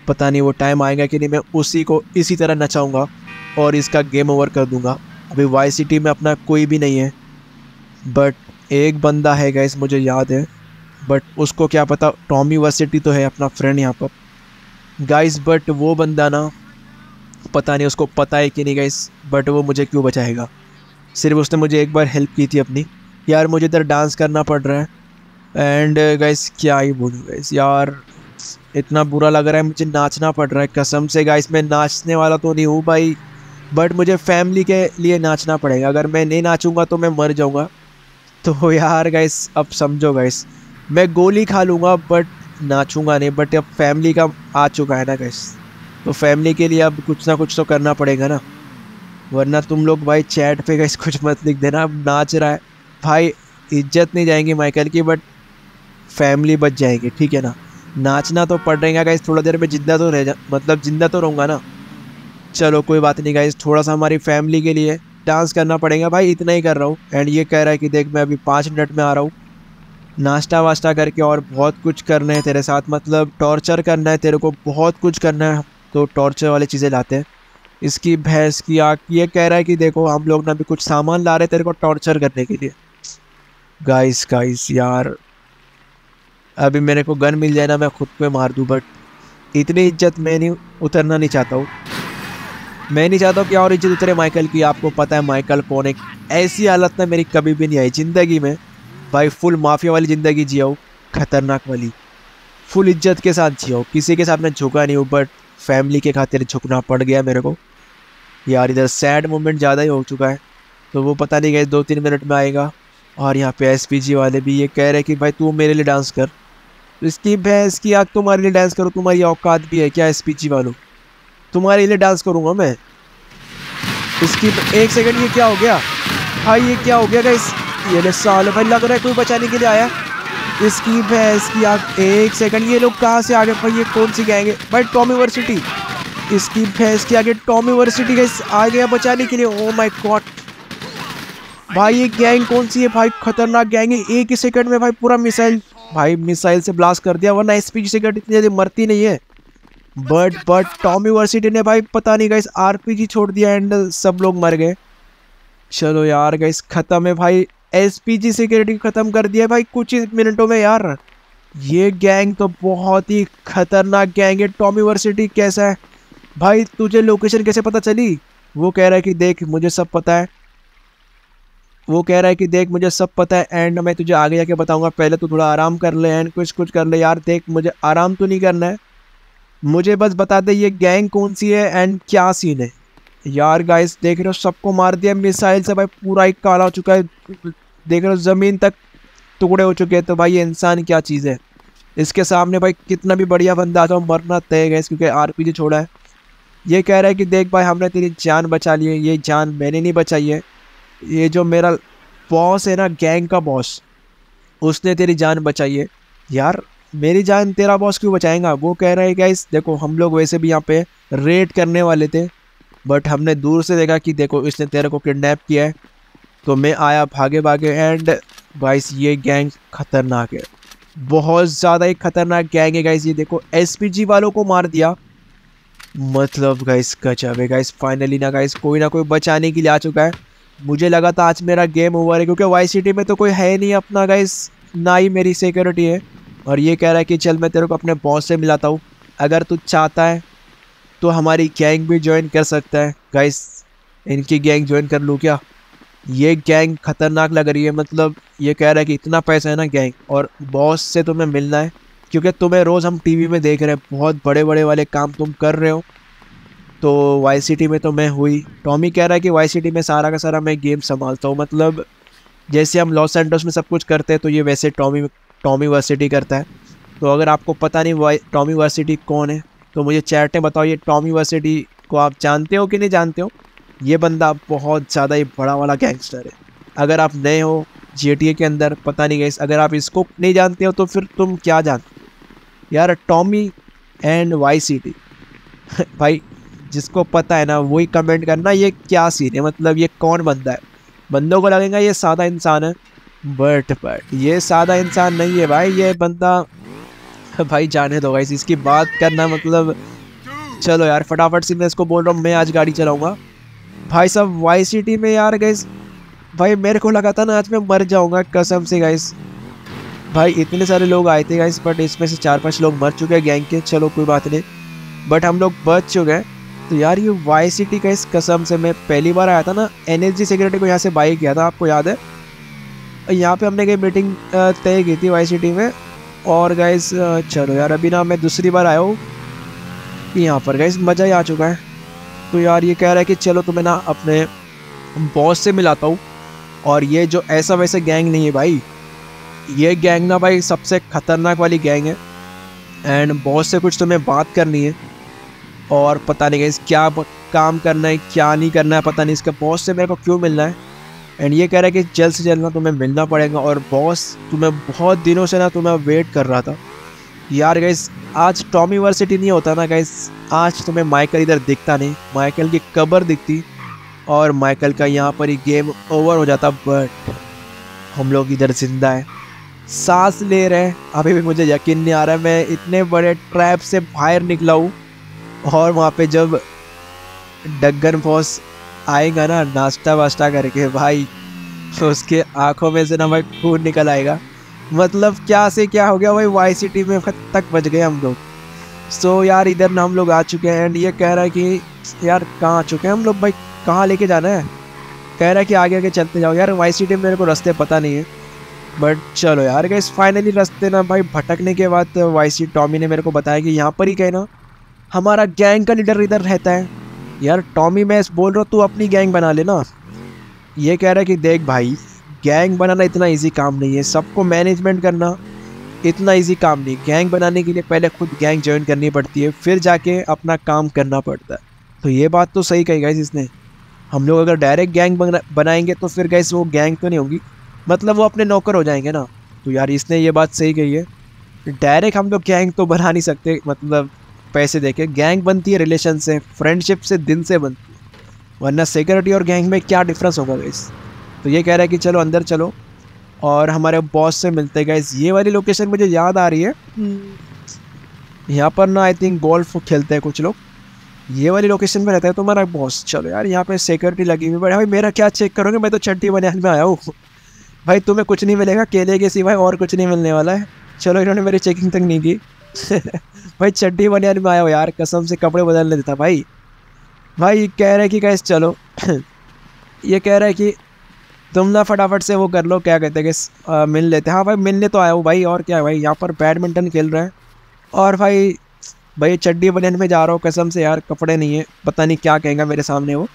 पता नहीं वो टाइम आएगा कि नहीं, मैं उसी को इसी तरह नचाऊँगा और इसका गेम ओवर कर दूँगा। अभी वाइस सिटी में अपना कोई भी नहीं है, बट एक बंदा है गाइस मुझे याद है, बट उसको क्या पता, टॉमी वर्सेटी तो है अपना फ्रेंड यहाँ पर गाइस, बट वो बंदा ना पता नहीं उसको पता है कि नहीं गाइस, बट वो मुझे क्यों बचाएगा, सिर्फ उसने मुझे एक बार हेल्प की थी अपनी। यार मुझे इधर डांस करना पड़ रहा है एंड गाइस क्या ही बोलूँ गाइस, यार इतना बुरा लग रहा है, मुझे नाचना पड़ रहा है कसम से गाइस। मैं नाचने वाला तो नहीं हूँ भाई, बट मुझे फैमिली के लिए नाचना पड़ेगा, अगर मैं नहीं नाचूंगा तो मैं मर जाऊंगा। तो यार गाइस अब समझो गाइस, मैं गोली खा लूँगा बट नाचूंगा नहीं, बट अब फैमिली का आ चुका है ना गाइस, तो फैमिली के लिए अब कुछ ना कुछ तो करना पड़ेगा ना, वरना तुम लोग भाई चैट पे गाइस कुछ मत लिख देना। अब नाच रहा है भाई, इज्जत नहीं जाएंगी माइकल की, बट फैमिली बच जाएगी, ठीक है ना। नाचना तो पड़ रहेगा गाइस, थोड़ा देर में जिंदा तो जिंदा तो रहूँगा ना। चलो कोई बात नहीं गाइस, थोड़ा सा हमारी फैमिली के लिए डांस करना पड़ेगा भाई, इतना ही कर रहा हूँ। एंड ये कह रहा है कि देख मैं अभी 5 मिनट में आ रहा हूँ, नाश्ता वाश्ता करके, और बहुत कुछ करना है तेरे साथ, मतलब टॉर्चर करना है तेरे को, बहुत कुछ करना है। तो टॉर्चर वाली चीज़ें लाते हैं, इसकी भैंस की आँख। ये कह रहा है कि देखो हम लोग ना भी कुछ सामान ला रहे तेरे को टॉर्चर करने के लिए। गाइस गाइस यार अभी मेरे को गन मिल जाए ना मैं खुद पे मार दूँ, बट इतनी इज्जत मैं नहीं उतरना नहीं चाहता हूँ, मैं नहीं चाहता हूँ कि और इज्जत उतरे माइकल की। आपको पता है माइकल कौन है, ऐसी हालत ना मेरी कभी भी नहीं आई ज़िंदगी में भाई, फुल माफिया वाली ज़िंदगी जिया हो, खतरनाक वाली, फुल इज्जत के साथ जिया हो, किसी के साथ मैं झुका नहीं हूँ, बट फैमिली के खातिर झुकना पड़ गया मेरे को। यार इधर सैड मोमेंट ज़्यादा ही हो चुका है, तो वो पता नहीं गए 2-3 मिनट में आएगा। और यहाँ पे एसपीजी वाले भी ये कह रहे कि भाई तू मेरे लिए डांस कर, इसकी भैंस की आँख, तुम्हारे लिए डांस करो, तुम्हारी औकात भी है क्या एसपीजी वालों, तुम्हारे लिए डांस करूँगा मैं इसकी। एक सेकंड ये क्या हो गया भाई, ये क्या हो गया गाइस, ये साल भाई लग रहा है कोई बचाने के लिए आया, इसकी भैंस की आँख। एक सेकंड ये लोग कहाँ से आ गए भाई, ये कौन सी गैंग है भाई, टॉमी वर्सेटी, इसकी भैंस की आगे टॉमी वर्सेटी गाइस आ गया बचाने के लिए। ओ माय गॉड भाई ये गैंग कौन सी है भाई, खतरनाक गैंग है, एक ही सेकंड में भाई पूरा मिसाइल, भाई मिसाइल से ब्लास्ट कर दिया, वरना एसपीजी से गट इतनी जल्दी मरती नहीं है। बट टॉमी वर्सेटी ने भाई पता नहीं गाइस आरपीजी छोड़ दिया एंड सब लोग मर गए। चलो यार गाइस खत्म है भाई, एसपीजी सिक्योरिटी खत्म कर दिया भाई कुछ ही मिनटों में। यार ये गैंग तो बहुत ही खतरनाक गैंग है। टॉमी वर्सेटी कैसा है भाई, तुझे लोकेशन कैसे पता चली? वो कह रहा है कि देख मुझे सब पता है, एंड मैं तुझे आगे जाके बताऊँगा, पहले तो थोड़ा आराम कर ले एंड कुछ कर ले। यार देख मुझे आराम तो नहीं करना है, मुझे बस बता दे ये गैंग कौन सी है एंड क्या सीन है। यार गाइस देख रहे हो सबको मार दिया मिसाइल से भाई, पूरा ही काला हो चुका है, देख रहे हो ज़मीन तक टुकड़े हो चुके हैं। तो भाई ये इंसान क्या चीज़ है, इसके सामने भाई कितना भी बढ़िया बंदा आता हूँ मरना तय गए, क्योंकि आरपीजी छोड़ा है। ये कह रहा है कि देख भाई हमने तेरी जान बचा ली है, ये जान मैंने नहीं बचाई है, ये जो मेरा बॉस है ना गैंग का बॉस, उसने तेरी जान बचाई है। यार मेरी जान तेरा बॉस क्यों बचाएगा? वो कह रहा है गाइस देखो हम लोग वैसे भी यहाँ पे रेड करने वाले थे, बट हमने दूर से देखा कि देखो इसने तेरे को किडनैप किया है, तो मैं आया भागे भागे। एंड गाइस ये गैंग खतरनाक है, बहुत ज़्यादा ही खतरनाक गैंग है गाइस। ये देखो एसपीजी वालों को मार दिया, मतलब गाइस गजब है गाइस। फाइनली ना गाइस कोई ना कोई बचाने के लिए आ चुका है, मुझे लगा था आज मेरा गेम ओवर है, क्योंकि वाई सिटी में तो कोई है नहीं अपना गाइस, ना ही मेरी सिक्योरिटी है। और ये कह रहा है कि चल मैं तेरे को अपने बॉस से मिलाता हूँ, अगर तू चाहता है तो हमारी गैंग भी ज्वाइन कर सकता है। गाइस इनकी गैंग ज्वाइन कर लूँ क्या? ये गैंग खतरनाक लग रही है, मतलब ये कह रहा है कि इतना पैसा है ना गैंग, और बॉस से तुम्हें मिलना है क्योंकि तुम्हें रोज़ हम टीवी में देख रहे हैं, बहुत बड़े बड़े वाले काम तुम कर रहे हो। तो वाई सिटी में तो मैं हुई, टॉमी कह रहा है कि वाई सिटी में सारा का सारा मैं गेम संभालता हूँ, मतलब जैसे हम लॉस सैंटोस में सब कुछ करते हैं, तो ये वैसे टॉमी वर्सेटी करता है। तो अगर आपको पता नहीं टॉमी वर्सेटी कौन है तो मुझे चैट में बताओ ये टॉमी वर्सेटी को आप जानते हो कि नहीं जानते हो। ये बंदा बहुत ज़्यादा ही बड़ा वाला गैंगस्टर है। अगर आप नए हो GTA के अंदर, पता नहीं गाइस, अगर आप इसको नहीं जानते हो तो फिर तुम क्या जानते हो यार। टॉमी एंड वाइस सिटी भाई जिसको पता है ना वही कमेंट करना ये क्या सीन है, मतलब ये कौन बंदा है। बंदों को लगेगा ये सादा इंसान है बट ये सादा इंसान नहीं है भाई। ये बंदा भाई जाने दो गाइस, इसकी बात करना मतलब चलो यार फटाफट से मैं इसको बोल रहा हूँ मैं आज गाड़ी चलाऊँगा भाई साहब। वाइस सिटी में यार गाइस भाई मेरे को लगा था ना आज मैं मर जाऊंगा कसम से गाइस। भाई इतने सारे लोग आए थे गाइस बट इसमें से 4-5 लोग मर चुके हैं गैंग के, चलो कोई बात नहीं, बट हम लोग बच चुके। तो यार ये वाइस सिटी का इस कसम से मैं पहली बार आया था ना NSG सिक्योरिटी को यहाँ से बाई किया था, आपको याद है। यहाँ पे हमने कई मीटिंग तय की थी वाइस सिटी में। और गाइस चलो यार अभी ना मैं दूसरी बार आया हूँ यहाँ पर गाइस, मज़ा ही आ चुका है। तो यार ये कह रहा है कि चलो तो मैं ना अपने बॉस से मिलाता हूँ। और ये जो ऐसा वैसे गैंग नहीं है भाई, ये गैंग ना भाई सबसे ख़तरनाक वाली गैंग है। एंड बॉस से कुछ तुम्हें बात करनी है और पता नहीं गाइस क्या काम करना है क्या नहीं करना है, पता नहीं इसका बॉस से मेरे को क्यों मिलना है। एंड ये कह रहा है कि जल्द से जल्द ना तुम्हें मिलना पड़ेगा और बॉस तुम्हें बहुत दिनों से ना तुम्हें वेट कर रहा था। यार गाइस आज टॉमी वर्सेटी नहीं होता ना गाइस, आज तुम्हें माइकल इधर दिखता नहीं, माइकल की कब्र दिखती और माइकल का यहाँ पर ही गेम ओवर हो जाता। बट हम लोग इधर जिंदा है, सांस ले रहे हैं। अभी भी मुझे यकीन नहीं आ रहा है मैं इतने बड़े ट्रैप से बाहर निकला हूँ। और वहाँ पे जब डगन बॉस आएगा ना नाश्ता वास्ता करके भाई तो उसके आंखों में से ना भाई खून निकल आएगा। मतलब क्या से क्या हो गया भाई, वाइस सिटी में हद तक बच गए हम लोग। सो यार इधर ना हम लोग आ चुके हैं। एंड ये कह रहा है कि यार कहाँ आ चुके हैं हम लोग भाई, कहाँ लेके जाना है। कह रहा है कि आगे आगे चलते जाओ। यार वाइस सिटी में मेरे को रास्ते पता नहीं है बट चलो यार गाइस फाइनली रास्ते ना भाई भटकने के बाद वाइस सिटी टॉमी ने मेरे को बताया कि यहाँ पर ही कहना हमारा गैंग का लीडर इधर रहता है। यार टॉमी मैं बोल रहा हूँ तू अपनी गैंग बना लेना। ये कह रहा है कि देख भाई गैंग बनाना इतना ईजी काम नहीं है, सबको मैनेजमेंट करना इतना ईजी काम नहीं। गैंग बनाने के लिए पहले खुद गैंग ज्वाइन करनी पड़ती है फिर जाके अपना काम करना पड़ता है। तो ये बात तो सही कही गाइस इसने। हम लोग अगर डायरेक्ट गैंग बनाएंगे तो फिर गाइस वो गैंग तो नहीं होगी, मतलब वो अपने नौकर हो जाएंगे ना। तो यार इसने ये बात सही कही है, डायरेक्ट हम लोग गैंग तो बना नहीं सकते, मतलब पैसे देके गैंग बनती है, रिलेशन से फ्रेंडशिप से दिन से बनती है, वरना सिक्योरिटी और गैंग में क्या डिफरेंस होगा गाइस। तो ये कह रहा है कि चलो अंदर चलो और हमारे बॉस से मिलते हैं गाइस। ये वाली लोकेशन मुझे याद आ रही है, यहाँ पर ना आई थिंक गोल्फ खेलते हैं कुछ लोग, ये वाली लोकेशन में रहता है तुम्हारा बॉस। चलो यार यहाँ पे सिक्योरिटी लगी हुई, बट भाई मेरा क्या चेक करोगे, मैं तो चट्टी बनाने में आया हूँ भाई, तुम्हें कुछ नहीं मिलेगा केले के सिवाय और कुछ नहीं मिलने वाला है। चलो इन्होंने मेरी चेकिंग तक नहीं की भाई चड्डी बनियान में आया हो यार कसम से, कपड़े बदलने देता भाई। भाई कह रहा है कि गाइस चलो ये कह रहा है कि तुम ना फटाफट से वो कर लो क्या कहते हैं कि मिल लेते हैं। हाँ भाई मिलने तो आया हो भाई और क्या है भाई। यहाँ पर बैडमिंटन खेल रहे हैं और भाई चड्डी बनियान में जा रहा हूँ कसम से यार, कपड़े नहीं है, पता नहीं क्या कहेंगे मेरे सामने वो।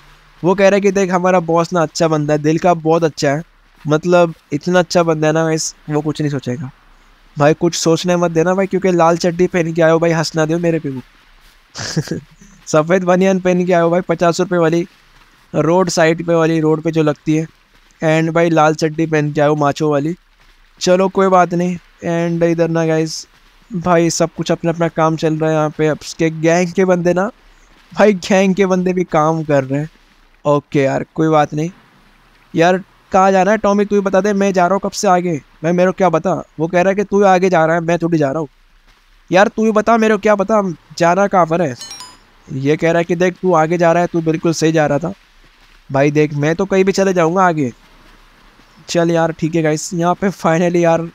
वो कह रहा है कि देख हमारा बॉस ना अच्छा बंदा है, दिल का बहुत अच्छा है, मतलब इतना अच्छा बंदा है ना इस वो कुछ नहीं सोचेगा भाई, कुछ सोचने मत देना भाई क्योंकि लाल चड्डी पहन के आए हो भाई, हंसना दो मेरे पे वो सफ़ेद बनियान पहन के आए हो भाई 50 रुपये वाली रोड साइड पे वाली रोड पे जो लगती है। एंड भाई लाल चड्डी पहन के आए हो माचो वाली, चलो कोई बात नहीं। एंड इधर ना गाइस भाई सब कुछ अपना अपना काम चल रहा है यहाँ पे। उसके गैंग के बंदे ना भाई गैंग के बंदे भी काम कर रहे हैं। ओके यार कोई बात नहीं। यार कहाँ जाना है टॉमी तू ही बता दे, मैं जा रहा हूँ कब से आगे, मैं मेरे को क्या बता। वो कह रहा है कि तू आगे जा रहा है मैं थोड़ी जा रहा हूँ, यार तू ही बता मेरे को क्या बता जाना कहाँ पर है। ये कह रहा है कि देख तू आगे जा रहा है, तू बिल्कुल सही जा रहा था भाई, देख मैं तो कहीं भी चले जाऊँगा आगे चल। यार ठीक है गाइस यहाँ पे फाइनली यार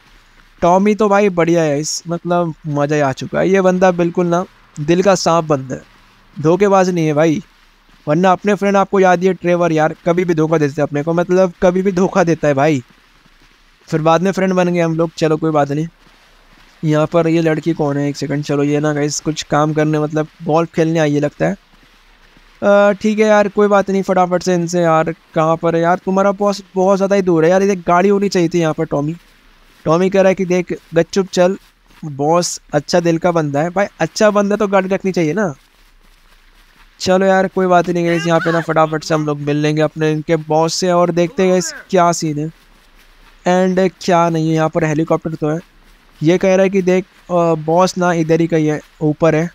टॉमी तो भाई बढ़िया है इस, मतलब मज़ा ही आ चुका है। ये बंदा बिल्कुल ना दिल का सांप बंदा है, धोखेबाज नहीं है भाई, वरना अपने फ्रेंड आपको याद ही है ट्रेवर यार कभी भी धोखा देते हैं अपने को, मतलब कभी भी धोखा देता है भाई, फिर बाद में फ्रेंड बन गए हम लोग। चलो कोई बात नहीं। यहाँ पर ये लड़की कौन है, एक सेकंड, चलो ये ना गाइस कुछ काम करने मतलब बॉल खेलने आई है लगता है। ठीक है यार कोई बात नहीं, फटाफट से इनसे यार कहाँ पर है यार तुम्हारा बॉस, बहुत ज़्यादा ही दूर है यार, इधर गाड़ी होनी चाहिए थी यहाँ पर टॉमी। टॉमी कह रहा है कि देख गपचुप चल, बॉस अच्छा दिल का बंदा है। भाई अच्छा बंदा तो गाड़ी रखनी चाहिए ना। चलो यार कोई बात नहीं गई, यहाँ पे ना फटाफट से हम लोग मिल लेंगे अपने इनके बॉस से और देखते गए क्या सीन है एंड क्या नहीं है। यहाँ पर हेलीकॉप्टर तो है, ये कह रहा है कि देख बॉस ना इधर ही कहीं है, ऊपर है,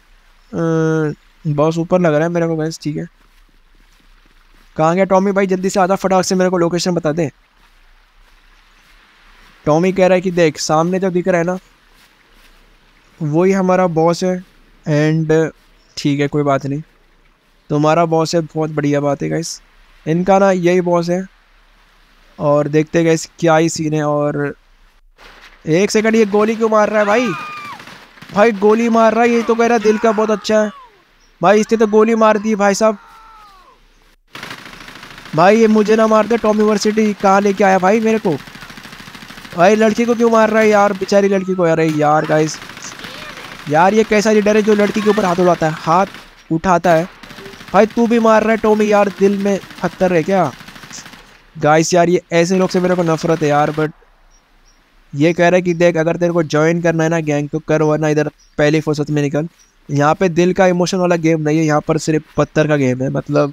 बॉस ऊपर लग रहा है मेरे को बस। ठीक है कहाँ गया टॉमी भाई, जल्दी से आधा फटाफट से मेरे को लोकेशन बता दे। टॉमी कह रहा है कि देख सामने जो दिख रहा है ना वही हमारा बॉस है एंड ठीक है कोई बात नहीं, तुम्हारा बॉस है, बहुत बढ़िया बात है गाइस। इनका ना यही बॉस है और देखते हैं गाइस क्या ही सीन है। और एक सेकंड, ये गोली क्यों मार रहा है भाई? भाई गोली मार रहा है, ये तो कह रहा है दिल का बहुत अच्छा है। भाई इसने तो गोली मार दी भाई साहब। भाई ये मुझे ना मार दे, टॉमी वर्सेटी कहाँ लेके आया भाई मेरे को। भाई लड़की को क्यों मार रहा है यार, बेचारी लड़की को। अरे यार गाइस, यार ये कैसा लीडर है जो लड़की के ऊपर हाथ उठाता है। भाई तू भी मार रहा है टॉमी, यार दिल में पत्थर है क्या गाइस। यार ये ऐसे लोग से मेरे को नफरत है यार। बट ये कह रहा है कि देख अगर तेरे को ज्वाइन करना है ना गैंग तो कर, वरना इधर पहली फुर्सत में निकल। यहाँ पे दिल का इमोशन वाला गेम नहीं है, यहाँ पर सिर्फ पत्थर का गेम है। मतलब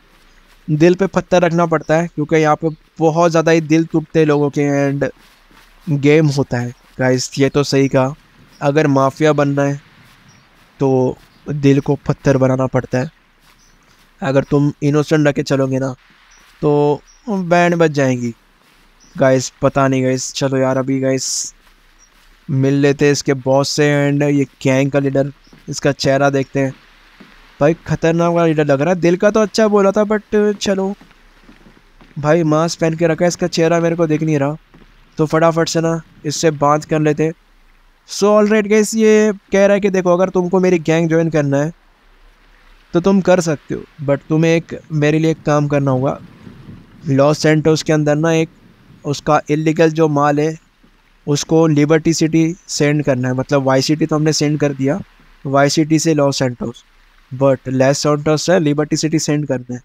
दिल पे पत्थर रखना पड़ता है क्योंकि यहाँ पे बहुत ज़्यादा ही दिल टूटते लोगों के एंड गेम होता है गाइस। ये तो सही कहा, अगर माफिया बनना है तो दिल को पत्थर बनाना पड़ता है। अगर तुम इनोसेंट रख के चलोगे ना तो बैंड बच जाएंगी गाइस। पता नहीं गाइस, चलो यार अभी गाइस मिल लेते इसके बॉस से एंड ये गैंग का लीडर, इसका चेहरा देखते हैं। भाई खतरनाक वाला लीडर लग रहा है, दिल का तो अच्छा बोला था बट चलो। भाई मास्क पहन के रखा है, इसका चेहरा मेरे को दिख नहीं रहा तो फटाफट से ना इससे बात कर लेते। सो ऑलराइट गाइस, ये कह रहा है कि देखो अगर तुमको मेरी गैंग ज्वाइन करना है तो तुम कर सकते हो, बट तुम्हें एक मेरे लिए एक काम करना होगा। लॉस सैंटोस के अंदर ना एक उसका इलीगल जो माल है उसको लिबर्टी सिटी सेंड करना है। मतलब वाई सिटी तो हमने सेंड कर दिया, वाई सिटी से Los Santos, but Los Santos से लिबर्टी सिटी सेंड करना है।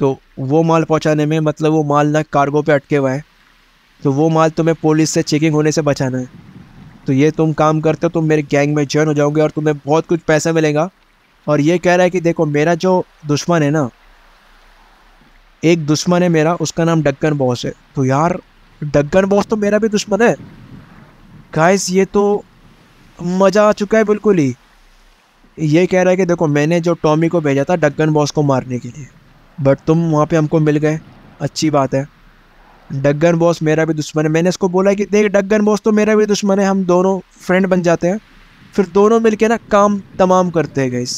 तो वो माल पहुंचाने में मतलब वो माल ना कार्गो पे अटके हुआ है, तो वो माल तुम्हें पुलिस से चेकिंग होने से बचाना है। तो ये तुम काम करते हो, तुम मेरे गैंग में ज्वाइन हो जाओगे और तुम्हें बहुत कुछ पैसा मिलेगा। और ये कह रहा है कि देखो मेरा जो दुश्मन है ना, एक दुश्मन है मेरा, उसका नाम डग्गन बॉस है। तो यार डग्गन बॉस तो मेरा भी दुश्मन है गाइस, ये तो मज़ा आ चुका है बिल्कुल ही। ये कह रहा है कि देखो मैंने जो टॉमी को भेजा था डग्गन बॉस को मारने के लिए, बट तुम वहाँ पे हमको मिल गए, अच्छी बात है। डग्गन बॉस मेरा भी दुश्मन है, मैंने इसको बोला कि देख डग्गन बॉस तो मेरा भी दुश्मन है, हम दोनों फ्रेंड बन जाते हैं, फिर दोनों मिलके ना काम तमाम करते हैं गाइस।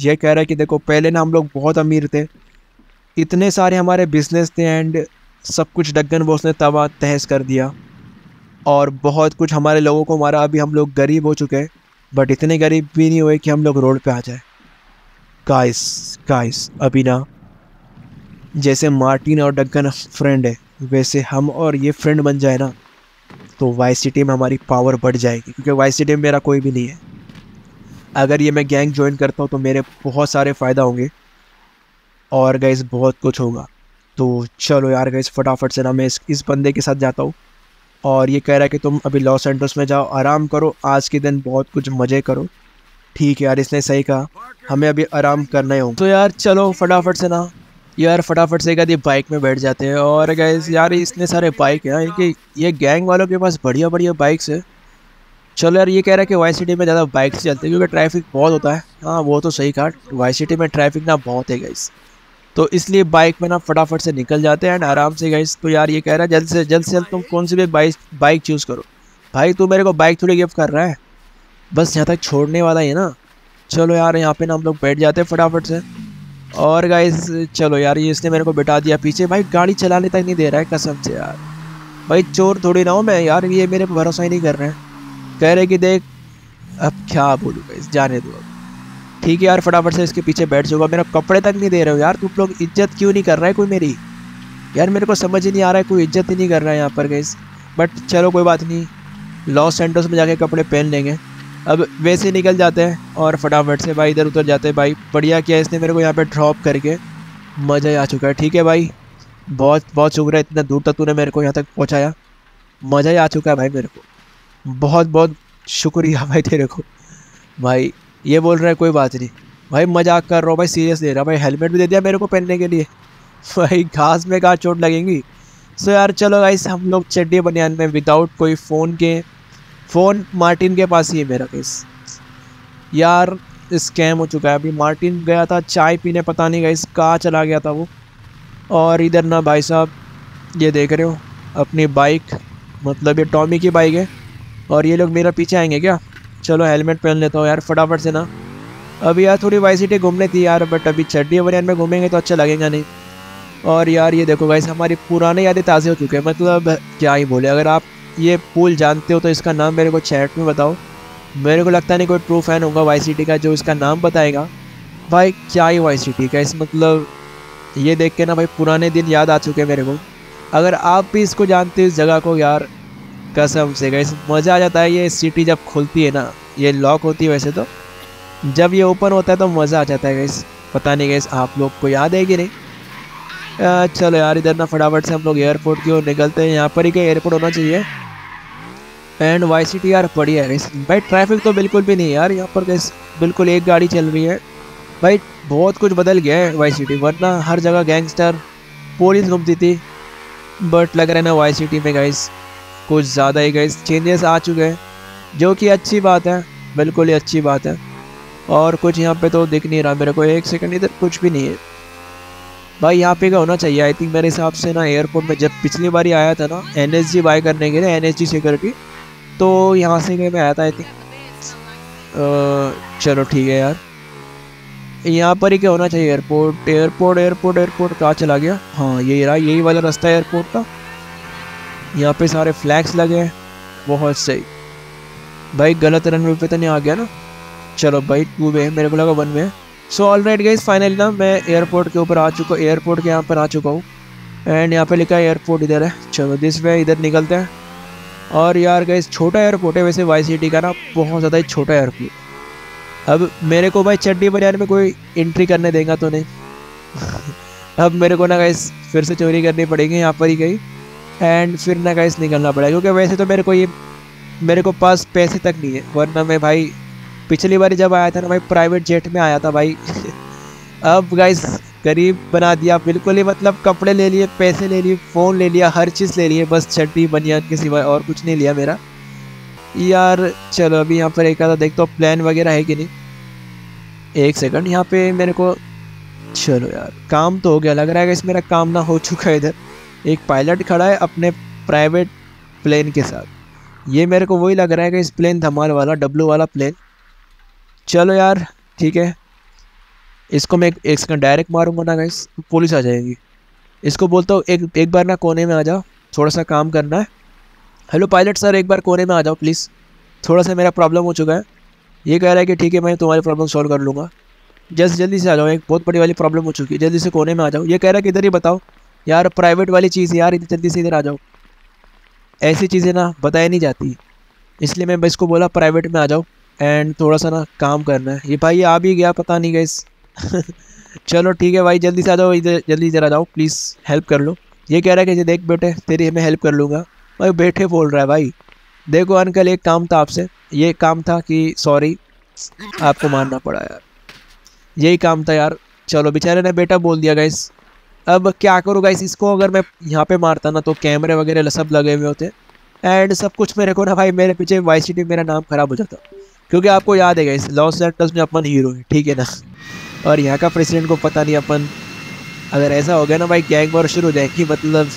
ये कह रहा है कि देखो पहले ना हम लोग बहुत अमीर थे, इतने सारे हमारे बिजनेस थे एंड सब कुछ डग्गन बॉस ने तबाह तहस कर दिया और बहुत कुछ हमारे लोगों को मारा। अभी हम लोग गरीब हो चुके हैं, बट इतने गरीब भी नहीं हुए कि हम लोग रोड पे आ जाए गाइस। अभी ना जैसे मार्टिन और डग्गन फ्रेंड है, वैसे हम और ये फ्रेंड बन जाए ना तो वाइस सिटी में हमारी पावर बढ़ जाएगी, क्योंकि वाइस सिटी में मेरा कोई भी नहीं है। अगर ये मैं गैंग ज्वाइन करता हूँ तो मेरे बहुत सारे फ़ायदा होंगे और गाइस बहुत कुछ होगा। तो चलो यार गाइस फटाफट से ना मैं इस बंदे के साथ जाता हूँ। और ये कह रहा है कि तुम अभी लॉस सैंटोस में जाओ, आराम करो, आज के दिन बहुत कुछ मज़े करो। ठीक है यार, इसने सही कहा, हमें अभी आराम करना ही होगा। तो यार चलो फटाफट से ना, यार फटाफट से ये बाइक में बैठ जाते हैं। और गाइस यार इतने सारे बाइक हैं कि ये गैंग वालों के पास बढ़िया बढ़िया बाइक्स है। चलो यार ये कह रहा है कि वाई सिटी में ज़्यादा बाइक से चलते हैं क्योंकि ट्रैफिक बहुत होता है। हाँ वो तो सही कहा, वाई सिटी में ट्रैफिक ना बहुत है गाइस, तो इसलिए बाइक में ना फटाफट से निकल जाते हैं एंड आराम से गाइस। तो यार ये कह रहा है जल्द से जल्द तुम कौन सी भी बाइक चूज़ करो। भाई तू मेरे को बाइक थोड़ी गिफ्ट कर रहा है, बस यहाँ तक छोड़ने वाला है ना। चलो यार यहाँ पे ना हम लोग बैठ जाते हैं फटाफट से। और गाइस चलो यार ये इसने मेरे को बिठा दिया पीछे। भाई गाड़ी चलाने तक नहीं दे रहा है कसम से यार, भाई चोर थोड़ी ना हूँ मैं यार, ये मेरे पर भरोसा ही नहीं कर रहे हैं। कह रहे कि देख अब क्या बोलूँ गाइस, जाने दो अब। ठीक है यार फटाफट से इसके पीछे बैठ जाऊँगा। मेरा कपड़े तक नहीं दे रहे हो यार, तुम लोग इज्जत क्यों नहीं कर रहा है कोई मेरी? यार मेरे को समझ ही नहीं आ रहा है, कोई इज्जत ही नहीं कर रहा है यहाँ पर गाइस। बट चलो कोई बात नहीं, लॉस सैंटोस में जाके कपड़े पहन लेंगे। अब वैसे निकल जाते हैं और फटाफट से भाई इधर उधर जाते हैं। भाई बढ़िया किया इसने मेरे को यहाँ पे ड्रॉप करके, मज़ा आ चुका है। ठीक है भाई बहुत बहुत शुक्रिया, इतना दूर तक तूने मेरे को यहाँ तक पहुँचाया। मज़ा ही आ चुका है भाई मेरे को, बहुत बहुत शुक्रिया भाई तेरे को। भाई ये बोल रहा है कोई बात नहीं, भाई मजाक कर रहा हूँ भाई, सीरियस ले रहा भाई। हेलमेट भी दे दिया मेरे को पहनने के लिए, भाई घास में कहाँ चोट लगेंगी। सो यार चलो गाइस हम लोग चड्डी बनियान में विदाउट कोई फ़ोन के, फ़ोन मार्टिन के पास ही है मेरा गाइस। यार स्कैम हो चुका है, अभी मार्टिन गया था चाय पीने, पता नहीं गाइस कहाँ चला गया था वो। और इधर ना भाई साहब ये देख रहे हो अपनी बाइक, मतलब ये टॉमी की बाइक है, और ये लोग मेरा पीछे आएंगे क्या। चलो हेलमेट पहन लेता हूँ यार फटाफट से ना। अभी यार थोड़ी वाइस सिटी घूमने थी यार, बट अभी चड्डी बनियान में घूमेंगे तो अच्छा लगेगा नहीं। और यार ये देखो गाइस हमारी पुराने यादें ताज़े हो चुके हैं, मतलब क्या ही बोले। अगर आप ये पूल जानते हो तो इसका नाम मेरे को चैट में बताओ, मेरे को लगता नहीं कोई ट्रू फैन होगा वाइस सिटी का जो इसका नाम बताएगा। भाई क्या ही वाइस सिटी का इस, मतलब ये देख के ना भाई पुराने दिन याद आ चुके हैं मेरे को। अगर आप भी इसको जानते हो इस जगह को, यार कसम से गाइस मज़ा आ जाता है। ये सिटी जब खुलती है ना, ये लॉक होती है वैसे तो, जब ये ओपन होता है तो मज़ा आ जाता है गाइस। पता नहीं गाइस आप लोग को याद है कि नहीं। चलो यार इधर ना फटाफट से हम लोग एयरपोर्ट की ओर निकलते हैं, यहाँ पर ही क्या एयरपोर्ट होना चाहिए। एंड वाइस सिटी यार बढ़िया है भाई, ट्रैफिक तो बिल्कुल भी नहीं यार यहाँ पर गैस, बिल्कुल एक गाड़ी चल रही है भाई। बहुत कुछ बदल गया है वाइस सिटी, वरना हर जगह गैंगस्टर पुलिस घूमती थी, बट लग रहा है ना वाइस सिटी में गैस कुछ ज़्यादा ही गैस चेंजेस आ चुके हैं, जो कि अच्छी बात है, बिल्कुल ही अच्छी बात है। और कुछ यहाँ पर तो दिख नहीं रहा मेरे को, एक सेकेंड, इधर कुछ भी नहीं है भाई। यहाँ पे क्या होना चाहिए आई थिंक मेरे हिसाब से ना, एयरपोर्ट में जब पिछली बारी आया था ना एनएसजी बाय करने के लिए, एनएसजी सिक्योरिटी, तो यहाँ से मैं आया था आई थिंक। चलो ठीक है यार, यहाँ पर ही क्या होना चाहिए एयरपोर्ट, एयरपोर्ट एयरपोर्ट एयरपोर्ट कहाँ चला गया। हाँ यही रहा, यही वाला रास्ता है एयरपोर्ट का। यहाँ पे सारे फ्लैग्स लगे हैं, बहुत सही भाई। गलत रनवे पे तो नहीं आ गया ना। चलो भाई टू वे है, मेरे को लगा वन वे है। So all right guys finally ना मैं एयरपोर्ट के ऊपर आ चुका, एयरपोर्ट के यहाँ पर आ चुका हूँ। एंड यहाँ पे लिखा है एयरपोर्ट इधर है, चलो दिस वे इधर निकलते हैं। और यार गाइस छोटा एयरपोर्ट है वैसे वाइस सिटी का ना, बहुत ज़्यादा ही छोटा एयरपोर्ट। अब मेरे को भाई चड्डी बनियान में कोई एंट्री करने देगा तो नहीं। अब मेरे को ना गाइस फिर से चोरी करनी पड़ेगी यहाँ पर ही गई, एंड फिर ना गाइस निकलना पड़ेगा, क्योंकि वैसे तो मेरे को ये, मेरे को पास पैसे तक नहीं है, वरना मैं भाई पिछली बार जब आया था ना भाई प्राइवेट जेट में आया था भाई। अब गाइस गरीब बना दिया बिल्कुल ही, मतलब कपड़े ले लिए, पैसे ले लिए, फ़ोन ले लिया, हर चीज़ ले लिए, बस चड्डी बनियान के सिवाय और कुछ नहीं लिया मेरा यार। चलो अभी यहाँ पर एक आधा देखता हूँ प्लान वगैरह है कि नहीं। एक सेकंड यहाँ पे मेरे को, चलो यार काम तो हो गया, लग रहा है गाइस मेरा काम ना हो चुका है। इधर एक पायलट खड़ा है अपने प्राइवेट प्लेन के साथ, ये मेरे को वही लग रहा है कि इस प्लेन धमाल वाला डब्लू वाला प्लेन। चलो यार ठीक है, इसको मैं एक सेकंड डायरेक्ट मारूंगा ना गाइस पुलिस आ जाएगी। इसको बोलता हूँ एक बार ना कोने में आ जाओ, थोड़ा सा काम करना है। हेलो पायलट सर, एक बार कोने में आ जाओ प्लीज़, थोड़ा सा मेरा प्रॉब्लम हो चुका है। ये कह रहा है कि ठीक है मैं तुम्हारी प्रॉब्लम सॉल्व कर लूँगा, जस्ट जल्दी से आ जाओ, एक बहुत बड़ी वाली प्रॉब्लम हो चुकी है, जल्दी से कोने में आ जाओ। ये कह रहा है कि इधर ही बताओ यार, प्राइवेट वाली चीज़ यार, जल्दी से इधर आ जाओ। ऐसी चीज़ें ना बताई नहीं जाती, इसलिए मैं इसको बोला प्राइवेट में आ जाओ, एंड थोड़ा सा ना काम करना है। ये भाई आ भी गया पता नहीं गाइस। चलो ठीक है भाई जल्दी से आ जाओ, इधर जल्दी जरा जाओ प्लीज़, हेल्प कर लो। ये कह रहा है कि देख बेटे तेरी मैं हेल्प कर लूँगा, भाई बेटे बोल रहा है भाई। देखो अंकल एक काम था आपसे, ये काम था कि सॉरी आपको मानना पड़ा यार, यही काम था यार। चलो बेचारे ने बेटा बोल दिया गाइस, अब क्या करूँ गाइस। इसको अगर मैं यहाँ पर मारता ना तो कैमरे वगैरह सब लगे हुए होते, एंड सब कुछ मेरे को ना भाई, मेरे पीछे वाइस सिटी मेरा नाम ख़राब हो जाता, क्योंकि आपको याद है गाइस लॉस सैंटोस में अपन हीरो है, ठीक है ना। और यहाँ का प्रेसिडेंट को पता नहीं, अपन अगर ऐसा हो गया ना भाई गैंग वॉर शुरू हो जाएगी, मतलब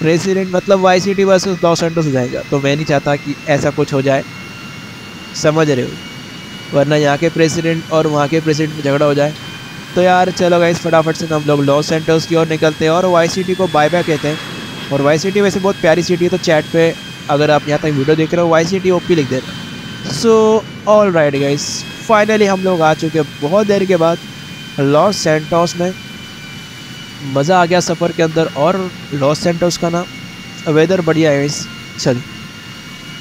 प्रेसिडेंट मतलब Vice City versus Los Santos हो जाएगा। तो मैं नहीं चाहता कि ऐसा कुछ हो जाए, समझ रहे हो, वरना यहाँ के प्रेसिडेंट और वहाँ के प्रेसिडेंट में झगड़ा हो जाए। तो यार चलो गाइस फटाफट से हम लोग लॉस सैंटोस की ओर निकलते हैं, और वाइस सिटी को बाय बाय कहते हैं। और वाइस सिटी वैसे बहुत प्यारी सिटी है, तो चैट पर अगर आप यहाँ तक वीडियो देख रहे हो वाइस सिटी ओपी लिख देना। So all right guys finally हम लोग आ चुके हैं बहुत देर के बाद लॉस सैंटोस में। मज़ा आ गया सफ़र के अंदर, और लॉस सैंटोस का ना वेदर बढ़िया है गाइस। चल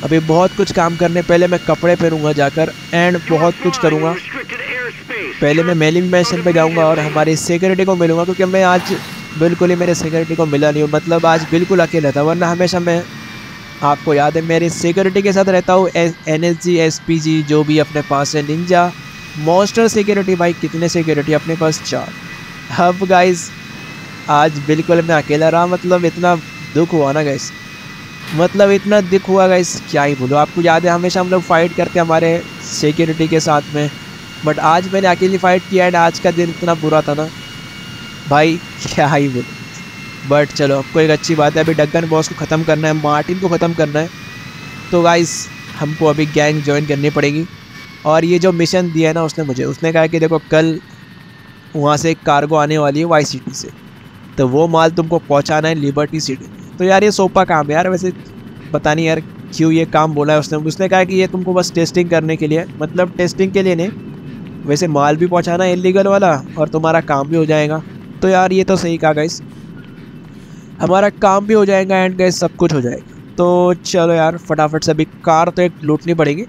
अभी बहुत कुछ काम करने, पहले मैं कपड़े पहनूंगा जाकर, एंड बहुत कुछ करूंगा। पहले मैं मेलिंग मैशन पे जाऊंगा और हमारी सिक्योरिटी को मिलूंगा, क्योंकि मैं आज बिल्कुल ही मेरे सिक्योरिटी को मिला नहीं हूँ, मतलब आज बिल्कुल अकेला था, वरना हमेशा मैं आपको याद है मेरी सिक्योरिटी के साथ रहता हूँ, NSG SPG जो भी अपने पास है, निंजा, मॉन्स्टर सिक्योरिटी, भाई कितने सिक्योरिटी अपने पास, 4। अब गाइस आज बिल्कुल मैं अकेला रहा, मतलब इतना दुख हुआ ना गाइस, क्या ही बोलो। आपको याद है हमेशा हम लोग फ़ाइट करते हैं हमारे सिक्योरिटी के साथ में, बट आज मैंने अकेली फ़ाइट किया एंड आज का दिन इतना बुरा था ना भाई, क्या ही बोलो। बट चलो आपको एक अच्छी बात है, अभी डगन बॉस को ख़त्म करना है, मार्टिन को ख़त्म करना है, तो गाइस हमको अभी गैंग ज्वाइन करनी पड़ेगी। और ये जो मिशन दिया है ना उसने मुझे, उसने कहा कि देखो कल वहाँ से एक कार्गो आने वाली है वाइस सिटी से, तो वो माल तुमको पहुँचाना है लिबर्टी सिटी। तो यार ये सोपा काम है यार, वैसे पता नहीं यार क्यों ये काम बोला है उसने। उसने कहा कि ये तुमको बस टेस्टिंग करने के लिए, मतलब टेस्टिंग के लिए नहीं, वैसे माल भी पहुँचाना है इलीगल वाला और तुम्हारा काम भी हो जाएगा। तो यार ये तो सही कहा गाइस, हमारा काम भी हो जाएगा एंड गाइस सब कुछ हो जाएगा। तो चलो यार फटाफट से, अभी कार तो एक लूटनी पड़ेगी,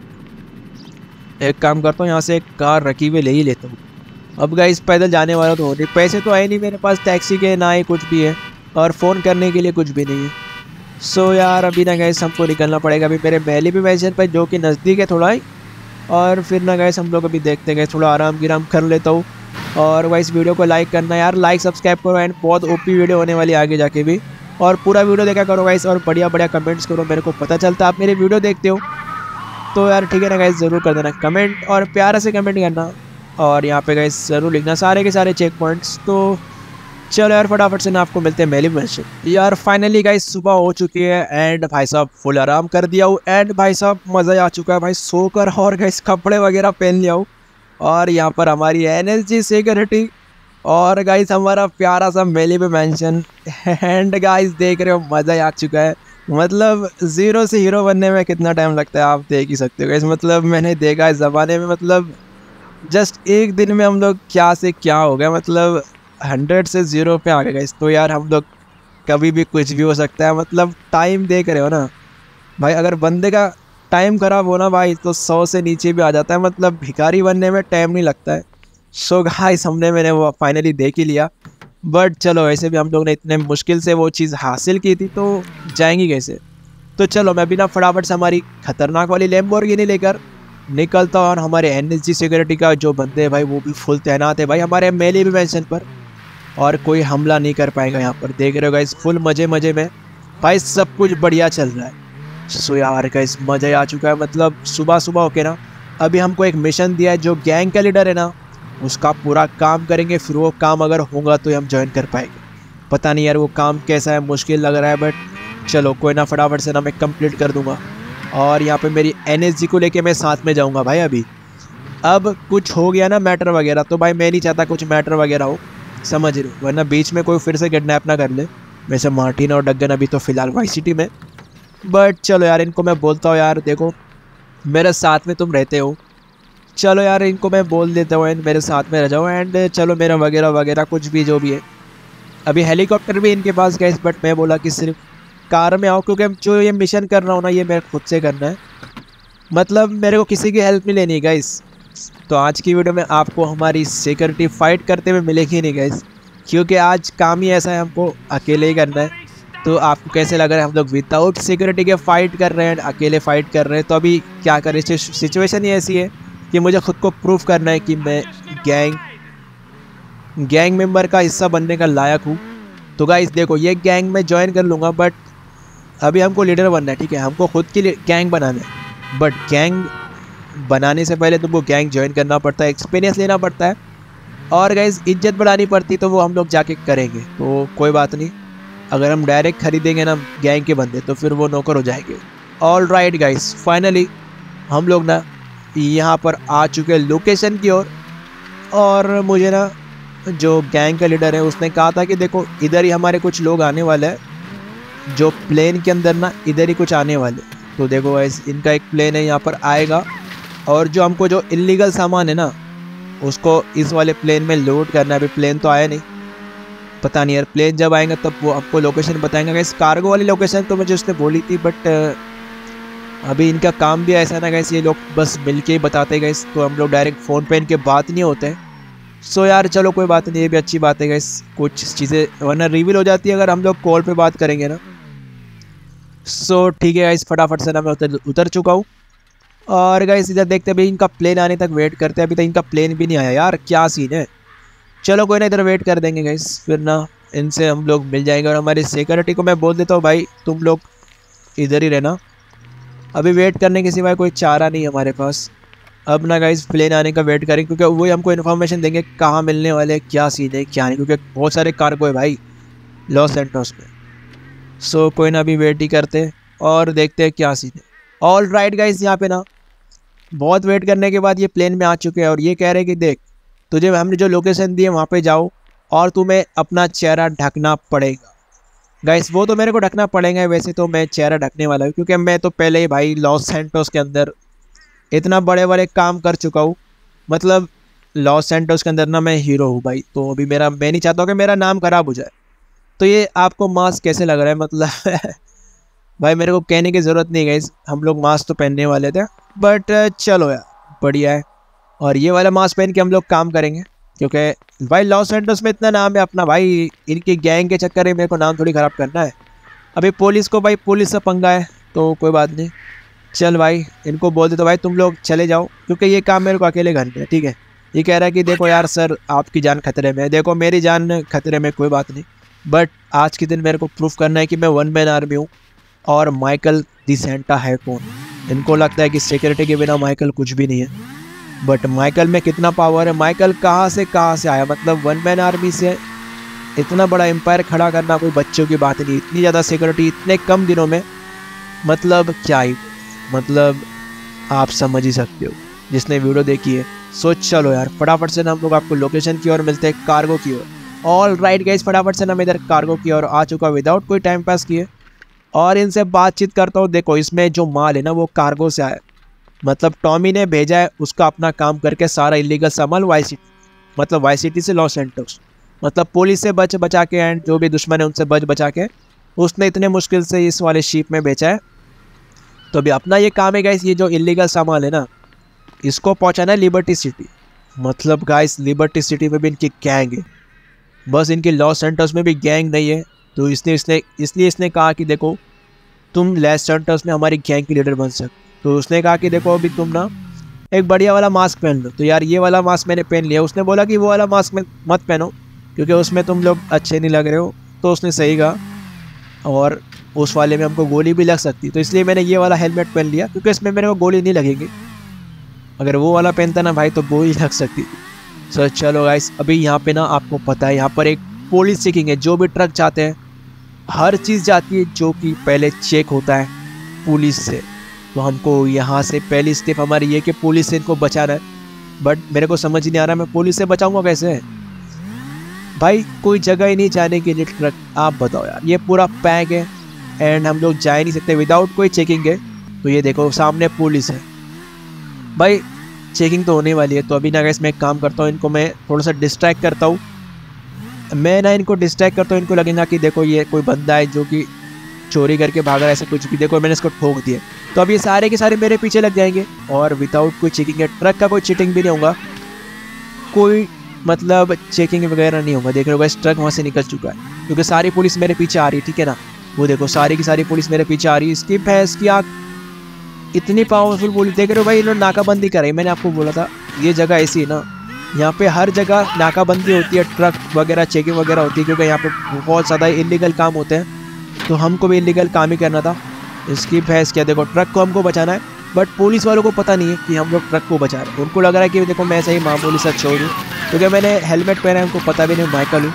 एक काम करता हूँ यहाँ से एक कार रखी हुई ले ही लेता हूँ। अब गाइस पैदल जाने वाला तो हो नहीं, पैसे तो आए नहीं मेरे पास टैक्सी के, ना ही कुछ भी है, और फ़ोन करने के लिए कुछ भी नहीं है। सो यार अभी ना गाइस हमको निकलना पड़ेगा, अभी मेरे महली भी वैसे पर जो कि नज़दीक है थोड़ा ही, और फिर ना गाइस हम लोग अभी देखते गए, थोड़ा आराम गिराम कर लेता हूँ। और गाइस वीडियो को लाइक करना यार, लाइक सब्सक्राइब करो एंड बहुत ओपी वीडियो होने वाली आगे जाके भी, और पूरा वीडियो देखा करो गाइस, और बढ़िया बढ़िया कमेंट्स करो, मेरे को पता चलता आप मेरे वीडियो देखते हो। तो यार ठीक है ना गाइस, ज़रूर कर देना कमेंट और प्यार से कमेंट करना, और यहाँ पे गाइस ज़रूर लिखना सारे के सारे चेक पॉइंट्स। तो चलो यार फटाफट से ना आपको मिलते हैं मेली में। यार फाइनली गाइस सुबह हो चुकी है एंड भाई साहब फुल आराम कर दिया हूँ, एंड भाई साहब मज़ा ही आ चुका है भाई सोकर, और गाइस कपड़े वगैरह पहन लिया हूँ। और यहाँ पर हमारी NSG सिक्योरिटी और गाइस हमारा प्यारा सा मेली पे मैंशन, एंड गाइस देख रहे हो मज़ा ही आ चुका है। मतलब ज़ीरो से हीरो बनने में कितना टाइम लगता है आप देख ही सकते हो गाइस, मतलब मैंने देखा है ज़माने में, मतलब जस्ट एक दिन में हम लोग क्या से क्या हो गया, मतलब 100 से 0 पे आ गए गाइस। तो यार हम लोग कभी भी कुछ भी हो सकता है, मतलब टाइम देख रहे हो ना भाई, अगर बंदे का टाइम ख़राब हो ना भाई तो 100 से नीचे भी आ जाता है, मतलब भिखारी बनने में टाइम नहीं लगता है। सो गाइस मैंने वो फाइनली देख ही लिया, बट चलो वैसे भी हम लोग ने इतने मुश्किल से वो चीज़ हासिल की थी, तो जाएंगी कैसे। तो चलो मैं भी ना फटाफट से हमारी ख़तरनाक वाली लैम्बोर्गिनी लेकर निकलता हूँ, और हमारे NSG सिक्योरिटी का जो बंदे हैं भाई वो भी फुल तैनात है भाई हमारे मेले भी मैंशन पर, और कोई हमला नहीं कर पाएगा। यहाँ पर देख रहे हो गाइस फुल मज़े मज़े में भाई, सब कुछ बढ़िया चल रहा है। सो यार गाइस मज़ा आ चुका है, मतलब सुबह सुबह ओके ना। अभी हमको एक मिशन दिया है, जो गैंग का लीडर है ना उसका पूरा काम करेंगे, फिर वो काम अगर होगा तो हम ज्वाइन कर पाएंगे। पता नहीं यार वो काम कैसा है, मुश्किल लग रहा है, बट चलो कोई ना, फटाफट से ना मैं कंप्लीट कर दूंगा। और यहाँ पे मेरी NSG को लेके मैं साथ में जाऊँगा भाई। अभी अब कुछ हो गया ना मैटर वगैरह, तो भाई मैं नहीं चाहता कुछ मैटर वगैरह हो, समझ रहे हो, वरना बीच में कोई फिर से किडनैप ना कर ले। वैसे मार्टिन और डगन अभी तो फ़िलहाल वाइस सिटी में, बट चलो यार इनको मैं बोलता हूँ यार देखो मेरे साथ में तुम रहते हो, चलो यार इनको मैं बोल देता हूँ एंड मेरे साथ में रह जाओ, एंड चलो मेरा वगैरह वगैरह कुछ भी जो भी है। अभी हेलीकॉप्टर भी इनके पास गए, बट मैं बोला कि सिर्फ कार में आओ, क्योंकि जो ये मिशन कर रहा हूँ ना ये मेरे खुद से करना है, मतलब मेरे को किसी की हेल्प नहीं लेनी है गाइस। तो आज की वीडियो में आपको हमारी सिक्योरिटी फ़ाइट करते हुए मिलेगी नहीं गाइस, क्योंकि आज काम ही ऐसा है हमको अकेले ही करना है। तो आपको कैसे लग रहा है हम लोग विदाउट सिक्योरिटी के फ़ाइट कर रहे हैं, अकेले फ़ाइट कर रहे हैं, तो अभी क्या करें, सिचुएशन ही ऐसी है कि मुझे ख़ुद को प्रूफ करना है कि मैं गैंग मेंबर का हिस्सा बनने का लायक हूँ। तो गाइस देखो ये गैंग में ज्वाइन कर लूँगा, बट अभी हमको लीडर बनना है, ठीक है, हमको खुद की गैंग बनाना है, बट गैंग बनाने से पहले तुमको गैंग ज्वाइन करना पड़ता है, एक्सपीरियंस लेना पड़ता है, और गाइस इज्जत बढ़ानी पड़ती, तो वो हम लोग जाके करेंगे। तो कोई बात नहीं, अगर हम डायरेक्ट ख़रीदेंगे ना गैंग के बंदे तो फिर वो नौकर हो जाएंगे। ऑल राइट गाइस, फाइनली हम लोग ना यहाँ पर आ चुके हैं लोकेशन की ओर, और मुझे ना जो गैंग का लीडर है उसने कहा था कि देखो इधर ही हमारे कुछ लोग आने वाले हैं, जो प्लेन के अंदर ना इधर ही कुछ आने वाले। तो देखो गाइस इनका एक प्लेन है यहाँ पर आएगा, और जो हमको जो इलीगल सामान है ना उसको इस वाले प्लेन में लोड करना है। अभी प्लेन तो आया नहीं, पता नहीं यार प्लेन जब आएगा तब वो आपको लोकेशन बताएंगे। गाइस कार्गो वाली लोकेशन तो मुझे उसने बोली थी, बट अभी इनका काम भी ऐसा ना गाइस, ये लोग बस मिल के ही बताते गाइस, तो हम लोग डायरेक्ट फ़ोन पे इनके बात नहीं होते। सो यार चलो कोई बात नहीं, ये भी अच्छी बात है गाइस, कुछ चीज़ें वरना रिवील हो जाती है अगर हम लोग कॉल पर बात करेंगे ना। सो ठीक है गाइस, फटाफट से ना मैं उतर चुका हूँ। और गाइस इधर देखते अभी इनका प्लेन आने तक वेट करते हैं। अभी तक इनका प्लेन भी नहीं आया यार, क्या सीन है। चलो कोई ना, इधर वेट कर देंगे गाइस, फिर ना इनसे हम लोग मिल जाएंगे। और हमारी सिक्योरिटी को मैं बोल देता हूँ भाई तुम लोग इधर ही रहना, अभी वेट करने के सिवाय कोई चारा नहीं है हमारे पास। अब ना गाइस प्लेन आने का वेट करें, क्योंकि वही हमको इन्फॉर्मेशन देंगे कहाँ मिलने वाले, क्या सीन है क्या नहीं, क्योंकि बहुत सारे कार्गो है भाई लॉस सैंटोस में। सो कोई ना, अभी वेट ही करते और देखते हैं क्या सीन है। ऑल राइट गाइस, यहाँ पे ना बहुत वेट करने के बाद ये प्लेन में आ चुके हैं और ये कह रहे हैं कि देख तुझे हमने जो लोकेशन दी है वहाँ पे जाओ और तुम्हें अपना चेहरा ढकना पड़ेगा। गाइस वो तो मेरे को ढकना पड़ेगा, वैसे तो मैं चेहरा ढकने वाला हूँ क्योंकि मैं तो पहले ही भाई लॉस सैंटोस के अंदर इतना बड़े बड़े काम कर चुका हूँ। मतलब लॉस सैंटोस के अंदर ना मैं हीरो हूँ भाई, तो अभी मैं नहीं चाहता हूँ कि मेरा नाम खराब हो जाए। तो ये आपको मास्क कैसे लग रहा है, मतलब भाई मेरे को कहने की ज़रूरत नहीं गाइस, हम लोग मास्क तो पहनने वाले थे बट चलो यार बढ़िया है। और ये वाला मास्क पहन के हम लोग काम करेंगे क्योंकि भाई लॉस सैंटोस में इतना नाम है अपना भाई, इनकी गैंग के चक्कर में मेरे को नाम थोड़ी ख़राब करना है। अभी पुलिस को भाई पुलिस से पंगा है तो कोई बात नहीं। चल भाई इनको बोल दे तो भाई तुम लोग चले जाओ क्योंकि ये काम मेरे को अकेले घर में, ठीक है। ये कह रहा है कि देखो यार सर आपकी जान खतरे में है, देखो मेरी जान खतरे में कोई बात नहीं, बट आज के दिन मेरे को प्रूफ करना है कि मैं वन मैन आर्मी हूँ और माइकल डिसेंटा है कौन। इनको लगता है कि सिक्योरिटी के बिना माइकल कुछ भी नहीं है, बट माइकल में कितना पावर है, माइकल कहाँ से आया। मतलब वन मैन आर्मी से इतना बड़ा एम्पायर खड़ा करना कोई बच्चों की बात नहीं, इतनी ज़्यादा सिक्योरिटी इतने कम दिनों में, मतलब क्या ही, मतलब आप समझ ही सकते हो जिसने वीडियो देखी है। सो चलो यार फटाफट से ना हम लोग आपको लोकेशन की ओर मिलते हैं, कार्गो की ओर। ऑल राइट गाइस, फटाफट से ना मैं इधर कार्गो की ओर आ चुका विदाउट कोई टाइम पास किए और इनसे बातचीत करता हूँ। देखो इसमें जो माल है ना वो कार्गो से आया, मतलब टॉमी ने भेजा है उसका अपना काम करके सारा इलीगल सामान वाइस सिटी, मतलब वाइस सिटी से लॉस सैंटोस, मतलब पुलिस से बचा के एंड जो भी दुश्मन है उनसे बचा के उसने इतने मुश्किल से इस वाले शिप में बेचा है। तो अभी अपना ये काम है गाइस, ये जो इलीगल सामान है ना इसको पहुंचाना है लिबर्टी सिटी। मतलब गाइस लिबर्टी सिटी में भी इनकी गैंग है, बस इनकी लॉस सैंटोस में भी गैंग नहीं है तो इसलिए इसने कहा कि देखो तुम लॉस सैंटोस में हमारी गैंग की लीडर बन सकते। तो उसने कहा कि देखो अभी तुम ना एक बढ़िया वाला मास्क पहन लो। तो यार ये वाला मास्क मैंने पहन लिया, उसने बोला कि वो वाला मास्क मत पहनो क्योंकि उसमें तुम लोग अच्छे नहीं लग रहे हो। तो उसने सही कहा, और उस वाले में हमको गोली भी लग सकती, तो इसलिए मैंने ये वाला हेलमेट पहन लिया क्योंकि इसमें मेरे को गोली नहीं लगेगी। अगर वो वाला पहनता ना भाई तो गोली लग सकती। सो चलो गाइस, अभी यहाँ पर ना आपको पता है यहाँ पर एक पुलिस चेकिंग है, जो भी ट्रक जाते हैं हर चीज़ जाती है जो कि पहले चेक होता है पुलिस से। तो हमको यहाँ से पहली स्टेप हमारी ये कि पुलिस से इनको बचाना है, बट मेरे को समझ नहीं आ रहा मैं पुलिस से बचाऊंगा कैसे भाई, कोई जगह ही नहीं जाने के लिए ट्रक। आप बताओ यार ये पूरा पैक है एंड हम लोग जा ही नहीं सकते विदाउट कोई चेकिंग है। तो ये देखो सामने पुलिस है भाई, चेकिंग तो होने वाली है। तो अभी ना गैस मैं एक काम करता हूँ, इनको मैं थोड़ा सा डिस्ट्रैक्ट करता हूँ। मैं ना इनको डिस्ट्रैक्ट करता हूँ, इनको लगेगा कि देखो ये कोई बंदा है जो कि चोरी करके भाग रहा है, ऐसा कुछ भी। देखो मैंने इसको ठोक दिया, तो अब ये सारे के सारे मेरे पीछे लग जाएंगे और विदाउट कोई चेकिंग है, ट्रक का कोई चीटिंग भी नहीं होगा, कोई मतलब चेकिंग वगैरह नहीं होगा। देख रहे हो गाइस ट्रक वहाँ से निकल चुका है क्योंकि सारी पुलिस मेरे पीछे आ रही है, ठीक है ना। वो देखो सारी की सारी पुलिस मेरे पीछे आ रही है। इसकी भैंस की आँख इतनी पावरफुल पुलिस, देख रहे हो भाई इन्होंने नाकाबंदी कराई। मैंने आपको बोला था ये जगह ऐसी है ना, यहाँ पे हर जगह नाकाबंदी होती है, ट्रक वगैरह चेकिंग वगैरह होती है क्योंकि यहाँ पे बहुत ज़्यादा इलीगल काम होते हैं। तो हमको भी इलीगल काम ही करना था। इसकी बहस क्या, देखो ट्रक को हमको बचाना है बट पुलिस वालों को पता नहीं है कि हम लोग ट्रक को बचा रहे हैं। उनको लग रहा है कि देखो मैं सही मामूली सा चोर हूँ क्योंकि मैंने हेलमेट पहना है, उनको पता भी नहीं माइकल हूँ।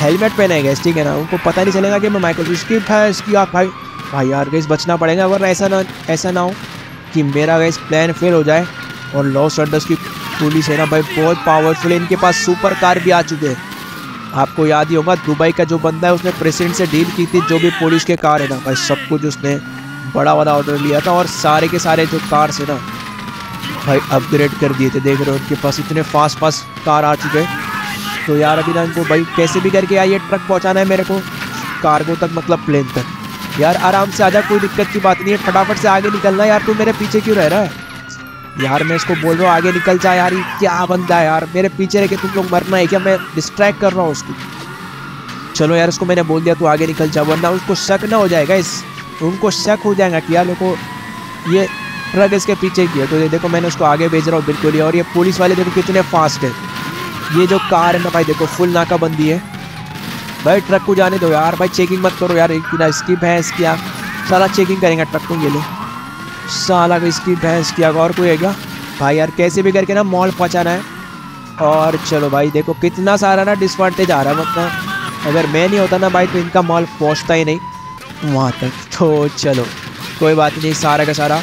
हेलमेट पहना है गैस, ठीक है ना, उनको पता नहीं चलेगा कि मैं माइकल हूँ। इसकी भैंस की आँख, भाई भाई यार गैस बचना पड़ेगा, वरना ऐसा ना हो कि मेरा गैस प्लान फेल हो जाए। और लॉस सैंटोस की पुलिस है ना भाई बहुत पावरफुल है, इनके पास सुपर कार भी आ चुके हैं। आपको याद ही होगा दुबई का जो बंदा है उसने प्रेसिडेंट से डील की थी, जो भी पुलिस के कार है ना भाई सब कुछ उसने बड़ा वाला ऑर्डर लिया था और सारे के सारे जो कार से ना भाई अपग्रेड कर दिए थे। देख रहे हो उनके पास इतने फास्ट कार आ चुके। तो यार अभी ना इनको भाई कैसे भी करके आइए, ट्रक पहुँचाना है मेरे को कार्गो तक, मतलब प्लेन तक। यार आराम से आ जा, कोई दिक्कत की बात नहीं है, फटाफट से आगे निकलना है। यार तू मेरे पीछे क्यों रह रहा है यार, मैं इसको बोल रहा हूँ आगे निकल जा। यार ये क्या बंदा है यार, मेरे पीछे रह के तुम लोग मरना है क्या, मैं डिस्ट्रैक्ट कर रहा हूँ उसको। चलो यार उसको मैंने बोल दिया तू आगे निकल जा, वरना उसको शक ना हो जाएगा इस उनको शक हो जाएगा कि यार देखो ये ट्रक इसके पीछे की है, तो ये देखो मैंने उसको आगे भेज रहा हूँ बिल्कुल ही। और ये पुलिस वाले देखो कितने फास्ट है। ये जो कार है ना भाई देखो फुल नाकाबंदी है भाई, ट्रक को जाने दो यार भाई, चेकिंग मत करो यार, इतना स्किप है इसकी यार, साला चेकिंग करेंगे ट्रक को। ये लो साला का स्किप है इसकी यार, और कोई है क्या भाई यार, कैसे भी करके ना मॉल पहुँचाना है। और चलो भाई देखो कितना सारा ना डिसवांटेज आ रहा है, मतलब अगर मैं नहीं होता ना भाई तो इनका मॉल पहुँचता ही नहीं वहाँ तक। तो चलो कोई बात नहीं, सारा का सारा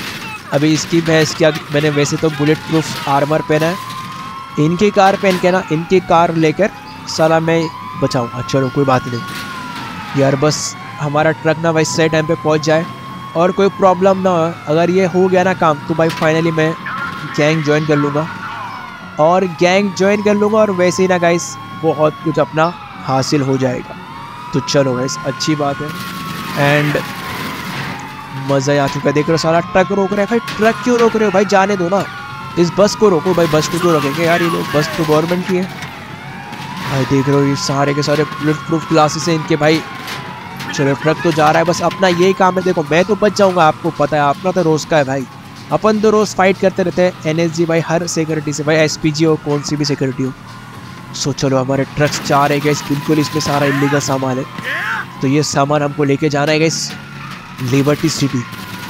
अभी इसकी भैंस क्या, मैंने वैसे तो बुलेट प्रूफ आर्मर पहना है, इनकी कार पहन के ना, इनकी कार लेकर साला मैं बचाऊँगा। चलो कोई बात नहीं यार, बस हमारा ट्रक ना भाई सही टाइम पे पहुंच जाए और कोई प्रॉब्लम ना हो। अगर ये हो गया ना काम तो भाई फाइनली मैं गैंग ज्वाइन कर लूँगा और वैसे ही ना गाइस बहुत कुछ अपना हासिल हो जाएगा। तो चलो गाइस अच्छी बात है एंड मज़ा ही आ चुका है। देख रहे हो सारा ट्रक रोक रहे हैं भाई, ट्रक क्यों रोक रहे हो भाई, जाने दो ना, इस बस को रोको भाई, बस को क्यों रोकेंगे यार ये लोग, बस तो गवर्नमेंट की है भाई। देख रहे हो ये सारे के सारे बुलेट प्रूफ क्लासेस हैं इनके भाई। चलो ट्रक तो जा रहा है, बस अपना यही काम है। देखो मैं तो बच जाऊँगा, आपको पता है अपना तो रोज़ का है भाई, अपन तो रोज़ फाइट करते रहते हैं NSG भाई हर सिक्योरिटी से भाई, SPG हो कौन सी भी सिक्योरिटी हो। सो चलो हमारे ट्रक्स जा रहे गए बिल्कुल, इसमें सारा इलीगल सामान है, तो ये सामान हमको लेके जाना है guys Liberty City.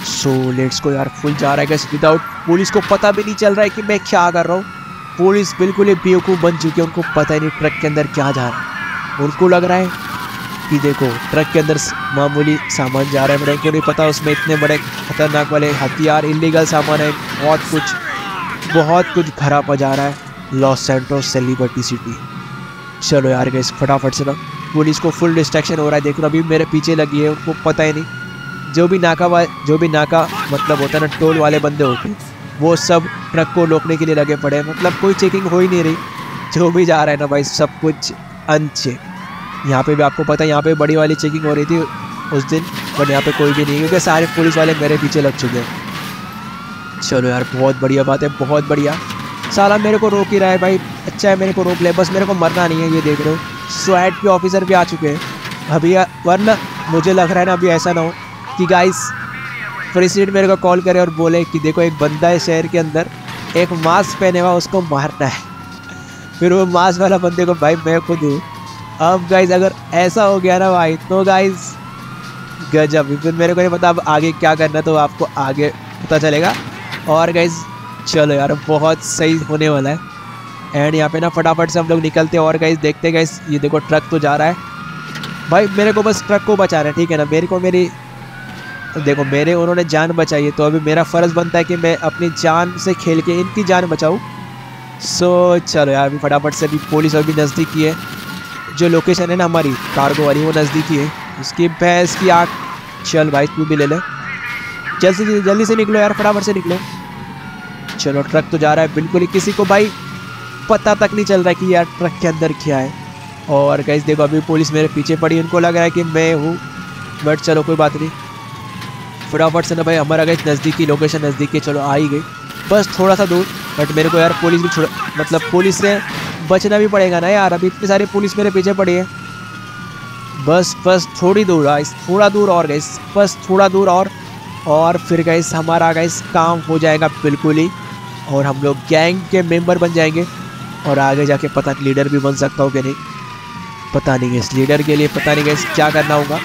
So let's go यार फुल जा रहा है गैस, विदाउट पुलिस को पता भी नहीं चल रहा है कि मैं क्या कर रहा हूँ। पुलिस बिल्कुल ही बेवकूफ़ बन चुकी है, उनको पता ही नहीं ट्रक के अंदर क्या जा रहा है। उनको लग रहा है कि देखो ट्रक के अंदर मामूली सामान जा रहा है, मेरे को नहीं पता उसमें इतने बड़े खतरनाक वाले हथियार, इलीगल सामान है, बहुत कुछ भरा पा जा रहा है लॉस सैंटोस से लिबर्टी सिटी। चलो यार गैस फटाफट से ना, पुलिस को फुल डिस्ट्रैक्शन हो रहा है। देखो अभी मेरे पीछे लगी है, उनको पता ही नहीं, जो भी नाका मतलब होता है ना, टोल वाले बंदे होते हैं, वो सब ट्रक को रोकने के लिए लगे पड़े, मतलब कोई चेकिंग हो ही नहीं रही, जो भी जा रहा है ना भाई सब कुछ अनचेक। यहाँ पे भी आपको पता है, यहाँ पे बड़ी वाली चेकिंग हो रही थी उस दिन, बट यहाँ पे कोई भी नहीं क्योंकि सारे पुलिस वाले मेरे पीछे लग चुके हैं। चलो यार बहुत बढ़िया बात है, बहुत बढ़िया, साला मेरे को रोक ही रहा है भाई, अच्छा है मेरे को रोक ले, बस मेरे को मरना नहीं है। ये देख रहे हो स्वैट के ऑफिसर भी आ चुके हैं अभी, वरना मुझे लग रहा है ना अभी ऐसा ना हो कि गाइस प्रेसिडेंट मेरे को कॉल करे और बोले कि देखो एक बंदा है शहर के अंदर, एक मास्क पहने हुआ, उसको मारना है, फिर वो मास्क वाला बंदे को भाई मैं खुद हूँ। अब गाइस अगर ऐसा हो गया ना भाई तो गाइस गजब, फिर मेरे को नहीं पता अब आगे क्या करना, तो आपको आगे पता चलेगा। और गाइस चलो यार बहुत सही होने वाला है एंड यहाँ पे ना फटाफट से हम लोग निकलते हैं और गाइस देखते हैं। गाइस ये देखो ट्रक तो जा रहा है भाई, मेरे को बस ट्रक को बचाना है, ठीक है ना, मेरे को मेरी देखो मेरे उन्होंने जान बचाई है, तो अभी मेरा फ़र्ज़ बनता है कि मैं अपनी जान से खेल के इनकी जान बचाऊँ। सो चलो यार अभी फटाफट से, अभी पुलिस अभी नज़दीकी है, जो लोकेशन है ना हमारी कार्गो वाली वो नज़दीकी है। उसकी भैंस की आग, चल भाई तू भी ले ले, जल्दी से निकलो यार, फटाफट से निकलो। चलो ट्रक तो जा रहा है बिल्कुल ही, किसी को भाई पता तक नहीं चल रहा कि यार ट्रक के अंदर क्या है। और गाइस देखो अभी पुलिस मेरे पीछे पड़ी, उनको लग रहा है कि मैं हूँ, बट चलो कोई बात नहीं। फटाफट से ना भाई हमारा गई नज़दीकी लोकेशन नज़दीकी, चलो आ ही गई, बस थोड़ा सा दूर, बट मेरे को यार पुलिस भी छोड़ा, मतलब पुलिस से बचना भी पड़ेगा ना यार, अभी इतनी सारी पुलिस मेरे पीछे पड़ी है। बस थोड़ी दूर आई, थोड़ा दूर और गई, बस थोड़ा दूर और फिर गई हमारा गई काम हो जाएगा बिल्कुल ही, और हम लोग गैंग के मेम्बर बन जाएंगे और आगे जाके पता नहीं लीडर भी बन सकता हूँ कि नहीं, पता नहीं गई लीडर के लिए पता नहीं गई क्या करना होगा।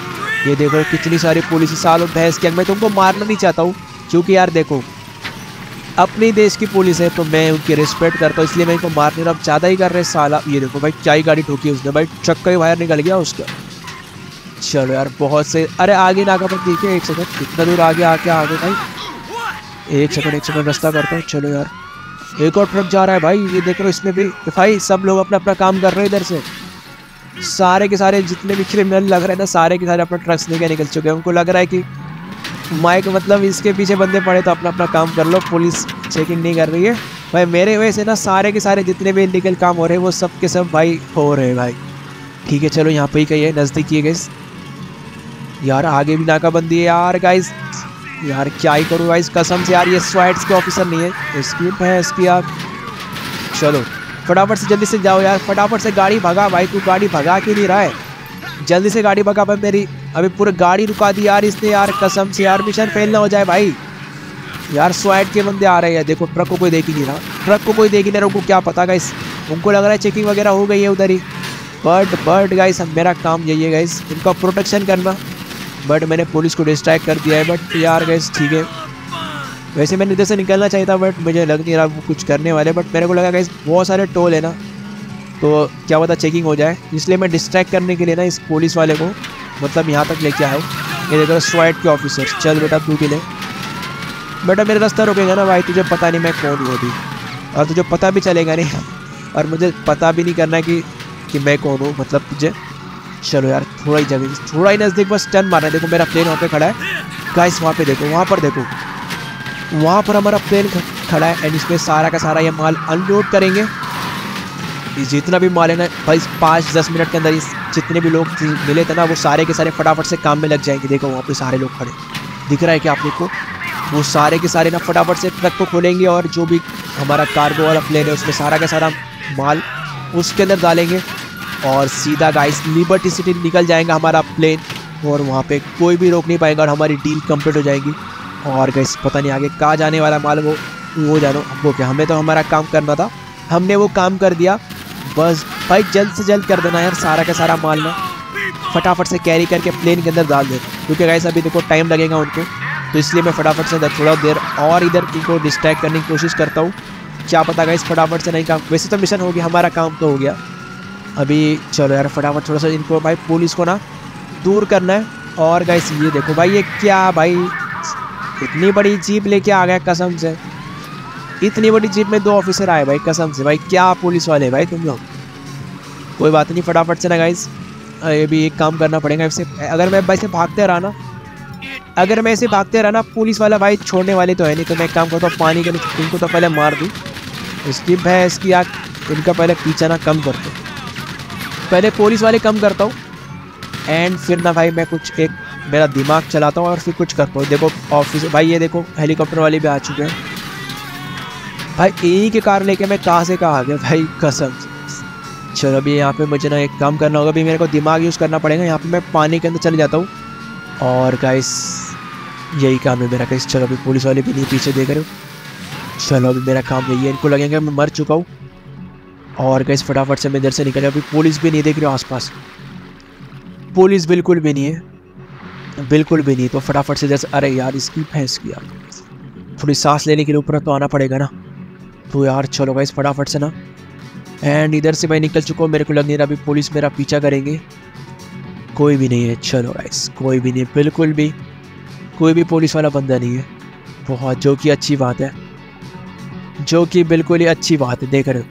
ये देखो कितनी सारी पुलिस सालों भैंस के, मैं तुमको मारना नहीं चाहता हूँ क्योंकि यार देखो अपने देश की पुलिस है तो मैं उनकी रिस्पेक्ट करता हूँ, इसलिए मैं इनको मारने अब ज़्यादा ही कर रहे हैं साला। ये देखो भाई क्या ही गाड़ी ठोकी उसने भाई, चक्का ही बाहर निकल गया उसका। चलो यार बहुत से, अरे आगे नाका पर देखिए, एक सेकंड कितना दूर आगे आके आगे भाई, एक सेकंड रास्ता करता हूँ। चलो यार एक और ट्रक जा रहा है भाई, ये देख रहे हो, इसमें भी भाई सब लोग अपना अपना काम कर रहे हैं। इधर से सारे के सारे जितने भी क्रिमिनल लग रहे हैं ना, सारे के सारे अपना ट्रक्स लेकर निकल चुके हैं, उनको लग रहा है कि माइक मतलब इसके पीछे बंदे पड़े तो अपना अपना काम कर लो, पुलिस चेकिंग नहीं कर रही है भाई। मेरे वजह से ना सारे के सारे जितने भी इलीगल काम हो रहे हैं वो सब के सब भाई हो रहे हैं भाई, ठीक है। चलो यहाँ पे ही कही है नज़दीकी है गाइस, यार आगे भी नाकाबंदी है यार गाइस, यार क्या ही करूँ गाइस कसम से यार, ये स्वाइट्स के ऑफिसर नहीं है, स्कीप है इसकी यार। चलो फटाफट से जल्दी से जाओ यार, फटाफट से गाड़ी भगा भाई, तू गाड़ी भगा क्यों नहीं रहा है, जल्दी से गाड़ी भगा भाई, मेरी अबे पूरा गाड़ी रुका दी यार इसने यार, कसम से यार मिशन फेल ना हो जाए भाई। यार स्वाइट के बंदे आ रहे हैं, देखो ट्रक को कोई देख ही नहीं रहा, उनको क्या पता गाइस, उनको लग रहा है चेकिंग वगैरह हो गई है उधर ही। बट गाइस मेरा काम यही है गाइस, उनका प्रोटेक्शन करना, बट मैंने पुलिस को डिस्ट्रैक्ट कर दिया है। बट यार गाइस ठीक है, वैसे मैंने इधर से निकलना चाहिए था, बट मुझे लग नहीं रहा वो कुछ करने वाले। बट मेरे को लगा गाइस बहुत सारे टोल है ना, तो क्या पता चेकिंग हो जाए, इसलिए मैं डिस्ट्रैक्ट करने के लिए ना इस पुलिस वाले को मतलब यहाँ तक लेके आया हूँ। ये देखो स्वाइट के ऑफिसर, चल बेटा तू के लिए, बेटा मेरा रास्ता रोकेगा ना भाई, तुझे पता नहीं मैं कौन हूँ अभी, और तुझे पता भी चलेगा नहीं, और मुझे पता भी नहीं करना कि मैं कौन हूँ मतलब तुझे। चलो यार थोड़ा ही जगह, थोड़ा ही नज़दीक बस टर्न मारना है। देखो मेरा प्लेन वहाँ पे खड़ा है गाइस, वहाँ पे देखो, वहाँ पर हमारा प्लेन खड़ा है, एंड इसमें सारा का सारा ये माल अनलोड करेंगे। जितना भी माल है ना भाई, 5-10 मिनट के अंदर जितने भी लोग मिले थे ना वो सारे के सारे फटाफट से काम में लग जाएंगे। देखो वहाँ पे सारे लोग खड़े, दिख रहा है क्या आप लोग को? वो सारे के सारे ना फटाफट से ट्रक को खोलेंगे, और जो भी हमारा कार्गो वाला प्लेन है उसमें सारा का सारा माल उसके अंदर डालेंगे, और सीधा गाइस लिबर्टी सिटी निकल जाएगा हमारा प्लेन, और वहाँ पे कोई भी रोक नहीं पाएगा, और हमारी डील कंप्लीट हो जाएगी। और गाइस पता नहीं आगे कहाँ जाने वाला माल, वो जानो हमको क्या, हमें तो हमारा काम करना था, हमने वो काम कर दिया। बस भाई जल्द से जल्द कर देना यार, सारा का सारा माल ना फटाफट से कैरी करके प्लेन के अंदर डाल देना, क्योंकि गाइस अभी देखो टाइम लगेगा उनको, तो इसलिए मैं फटाफट से थोड़ा देर और इधर इनको डिस्ट्रैक्ट करने की कोशिश करता हूँ। क्या पता गाइस फटाफट से नहीं काम, वैसे तो मिशन हो गया हमारा, काम तो हो गया अभी। चलो यार फटाफट थोड़ा सा इनको भाई पुलिस को ना दूर करना है। और गाइस ये देखो भाई, ये क्या भाई इतनी बड़ी जीप लेके आ गया, कसम से इतनी बड़ी जीप में 2 ऑफिसर आए भाई, कसम से भाई क्या पुलिस वाले भाई तुम लोग। कोई बात नहीं फटाफट से ना गाइस, ये भी एक काम करना पड़ेगा इससे, अगर मैं वैसे भागते रहा ना, पुलिस वाला भाई छोड़ने वाले तो है नहीं, तो मैं काम करता हूँ पानी के लिए, इनको तो पहले मार दूँ, इसकी भैंस की आग, इनका पहले पीछा ना कम करता हूँ, पहले पुलिस वाले कम करता हूँ, एंड फिर ना भाई मैं कुछ एक मेरा दिमाग चलाता हूँ और फिर कुछ करता हूँ। देखो ऑफिस भाई, ये देखो हेलीकॉप्टर वाले भी आ चुके हैं भाई, यही के कार लेके मैं कहाँ से कहाँ आ गया भाई, कसम। चलो अभी यहाँ पे मुझे ना एक काम करना होगा, अभी मेरे को दिमाग यूज़ करना पड़ेगा। यहाँ पे मैं पानी के अंदर चले जाता हूँ, और गाइस यही काम है मेरा गाइस। चलो अभी पुलिस वाले भी नहीं पीछे देख रहे हो, चलो अभी मेरा काम यही है, इनको लगेगा मैं मर चुका हूँ। और गाइस फटाफट से मैं इधर से निकल, अभी पुलिस भी नहीं देख रहे हो आसपास, पुलिस बिल्कुल भी नहीं है, बिल्कुल भी नहीं, तो फटाफट से इधर से। अरे यार इसकी भैंस की यार, थोड़ी सांस लेने के लिए ऊपर तो आना पड़ेगा ना, तो यार चलो गाइस फटाफट से ना, एंड इधर से मैं निकल चुका हूँ, मेरे को लग नहीं रहा अभी पुलिस मेरा पीछा करेंगे। कोई भी नहीं है, चलो गाइस कोई भी नहीं, बिल्कुल भी कोई भी पुलिस वाला बंदा नहीं है, बहुत जो कि अच्छी बात है, जो कि बिल्कुल ही अच्छी बात है, देख रहे हो।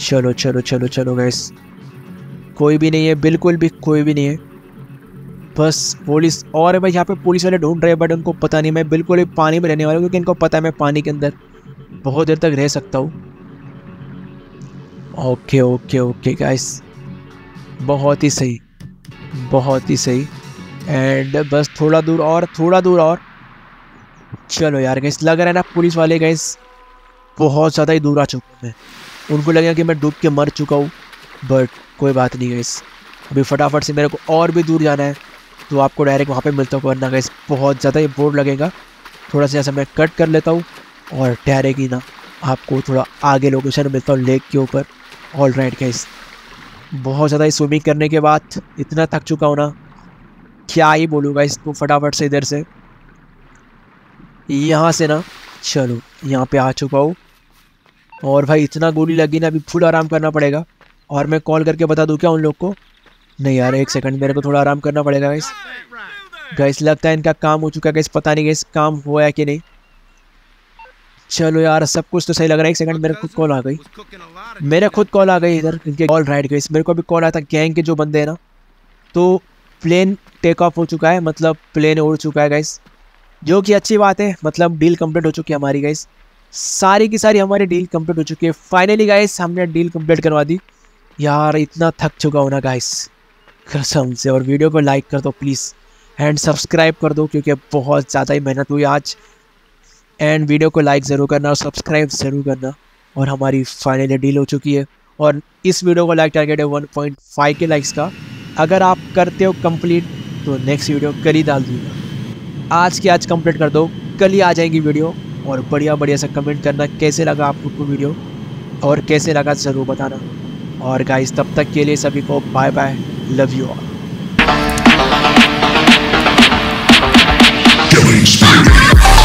चलो चलो चलो चलो गाइस, कोई भी नहीं है, बिल्कुल भी कोई भी नहीं है, बस पुलिस और भाई यहाँ पे पुलिस वाले ढूंढ रहे हैं, बट उनको पता नहीं मैं बिल्कुल ही पानी में रहने वाला हूँ, क्योंकि इनको पता है मैं पानी के अंदर बहुत देर तक रह सकता हूँ। ओके ओके ओके गाइस, बहुत ही सही, बहुत ही सही, एंड बस थोड़ा दूर और, थोड़ा दूर और। चलो यार गाइस लग रहा है ना पुलिस वाले गाइस बहुत ज़्यादा ही दूर आ चुके हैं, उनको लगेगा कि मैं डूब के मर चुका हूँ, बट कोई बात नहीं गाइस, अभी फटाफट से मेरे को और भी दूर जाना है, तो आपको डायरेक्ट वहाँ पे मिलता हूँ, वरना गाइस बहुत ज़्यादा ही बोर लगेगा। थोड़ा सा ऐसा मैं कट कर लेता हूँ, और डायरेक्ट ही ना आपको थोड़ा आगे लोकेशन मिलता हूँ लेक के ऊपर। ऑल राइट गाइस, बहुत ज़्यादा ही स्विमिंग करने के बाद इतना थक चुका हूँ ना क्या ही बोलूँगा इसको। फटाफट से इधर से यहाँ से ना, चलो यहाँ पे आ चुका हूँ, और भाई इतना गोली लगी ना, अभी फुल आराम करना पड़ेगा। और मैं कॉल करके बता दूँ क्या उन लोग को? नहीं यार एक सेकंड, मेरे को थोड़ा आराम करना पड़ेगा गाइस। गाइस लगता है इनका काम हो चुका है गाइस, पता नहीं गाइस काम हुआ है कि नहीं। चलो यार सब कुछ तो सही लग रहा है। एक सेकंड, मेरे खुद कॉल आ गई, इधर इनके। ऑल राइट गाइस, मेरे को अभी कॉल आया था, गैंग के जो बंदे हैं ना, तो प्लेन टेक ऑफ हो चुका है, मतलब प्लेन उड़ चुका है गाइस, जो कि अच्छी बात है, मतलब डील कंप्लीट हो चुकी है हमारी गाइस, सारी की सारी हमारी डील कंप्लीट हो चुकी है। फाइनली गाइस हमने डील कंप्लीट करवा दी। यार इतना थक चुका हूँ ना गाइस कसम से। और वीडियो को लाइक कर दो प्लीज़, एंड सब्सक्राइब कर दो, क्योंकि बहुत ज़्यादा ही मेहनत हुई आज। एंड वीडियो को लाइक ज़रूर करना और सब्सक्राइब ज़रूर करना। और हमारी फाइनली डील हो चुकी है, और इस वीडियो को लाइक टारगेट है 1.5 के लाइक्स का, अगर आप करते हो कंप्लीट तो नेक्स्ट वीडियो कल ही डाल दूँगा। आज की आज कंप्लीट कर दो, कल ही आ जाएगी वीडियो। और बढ़िया बढ़िया सा कमेंट करना कैसे लगा आप लोग को वीडियो, और कैसे लगा ज़रूर बताना। और गाइस तब तक के लिए सभी को bye bye, love you all.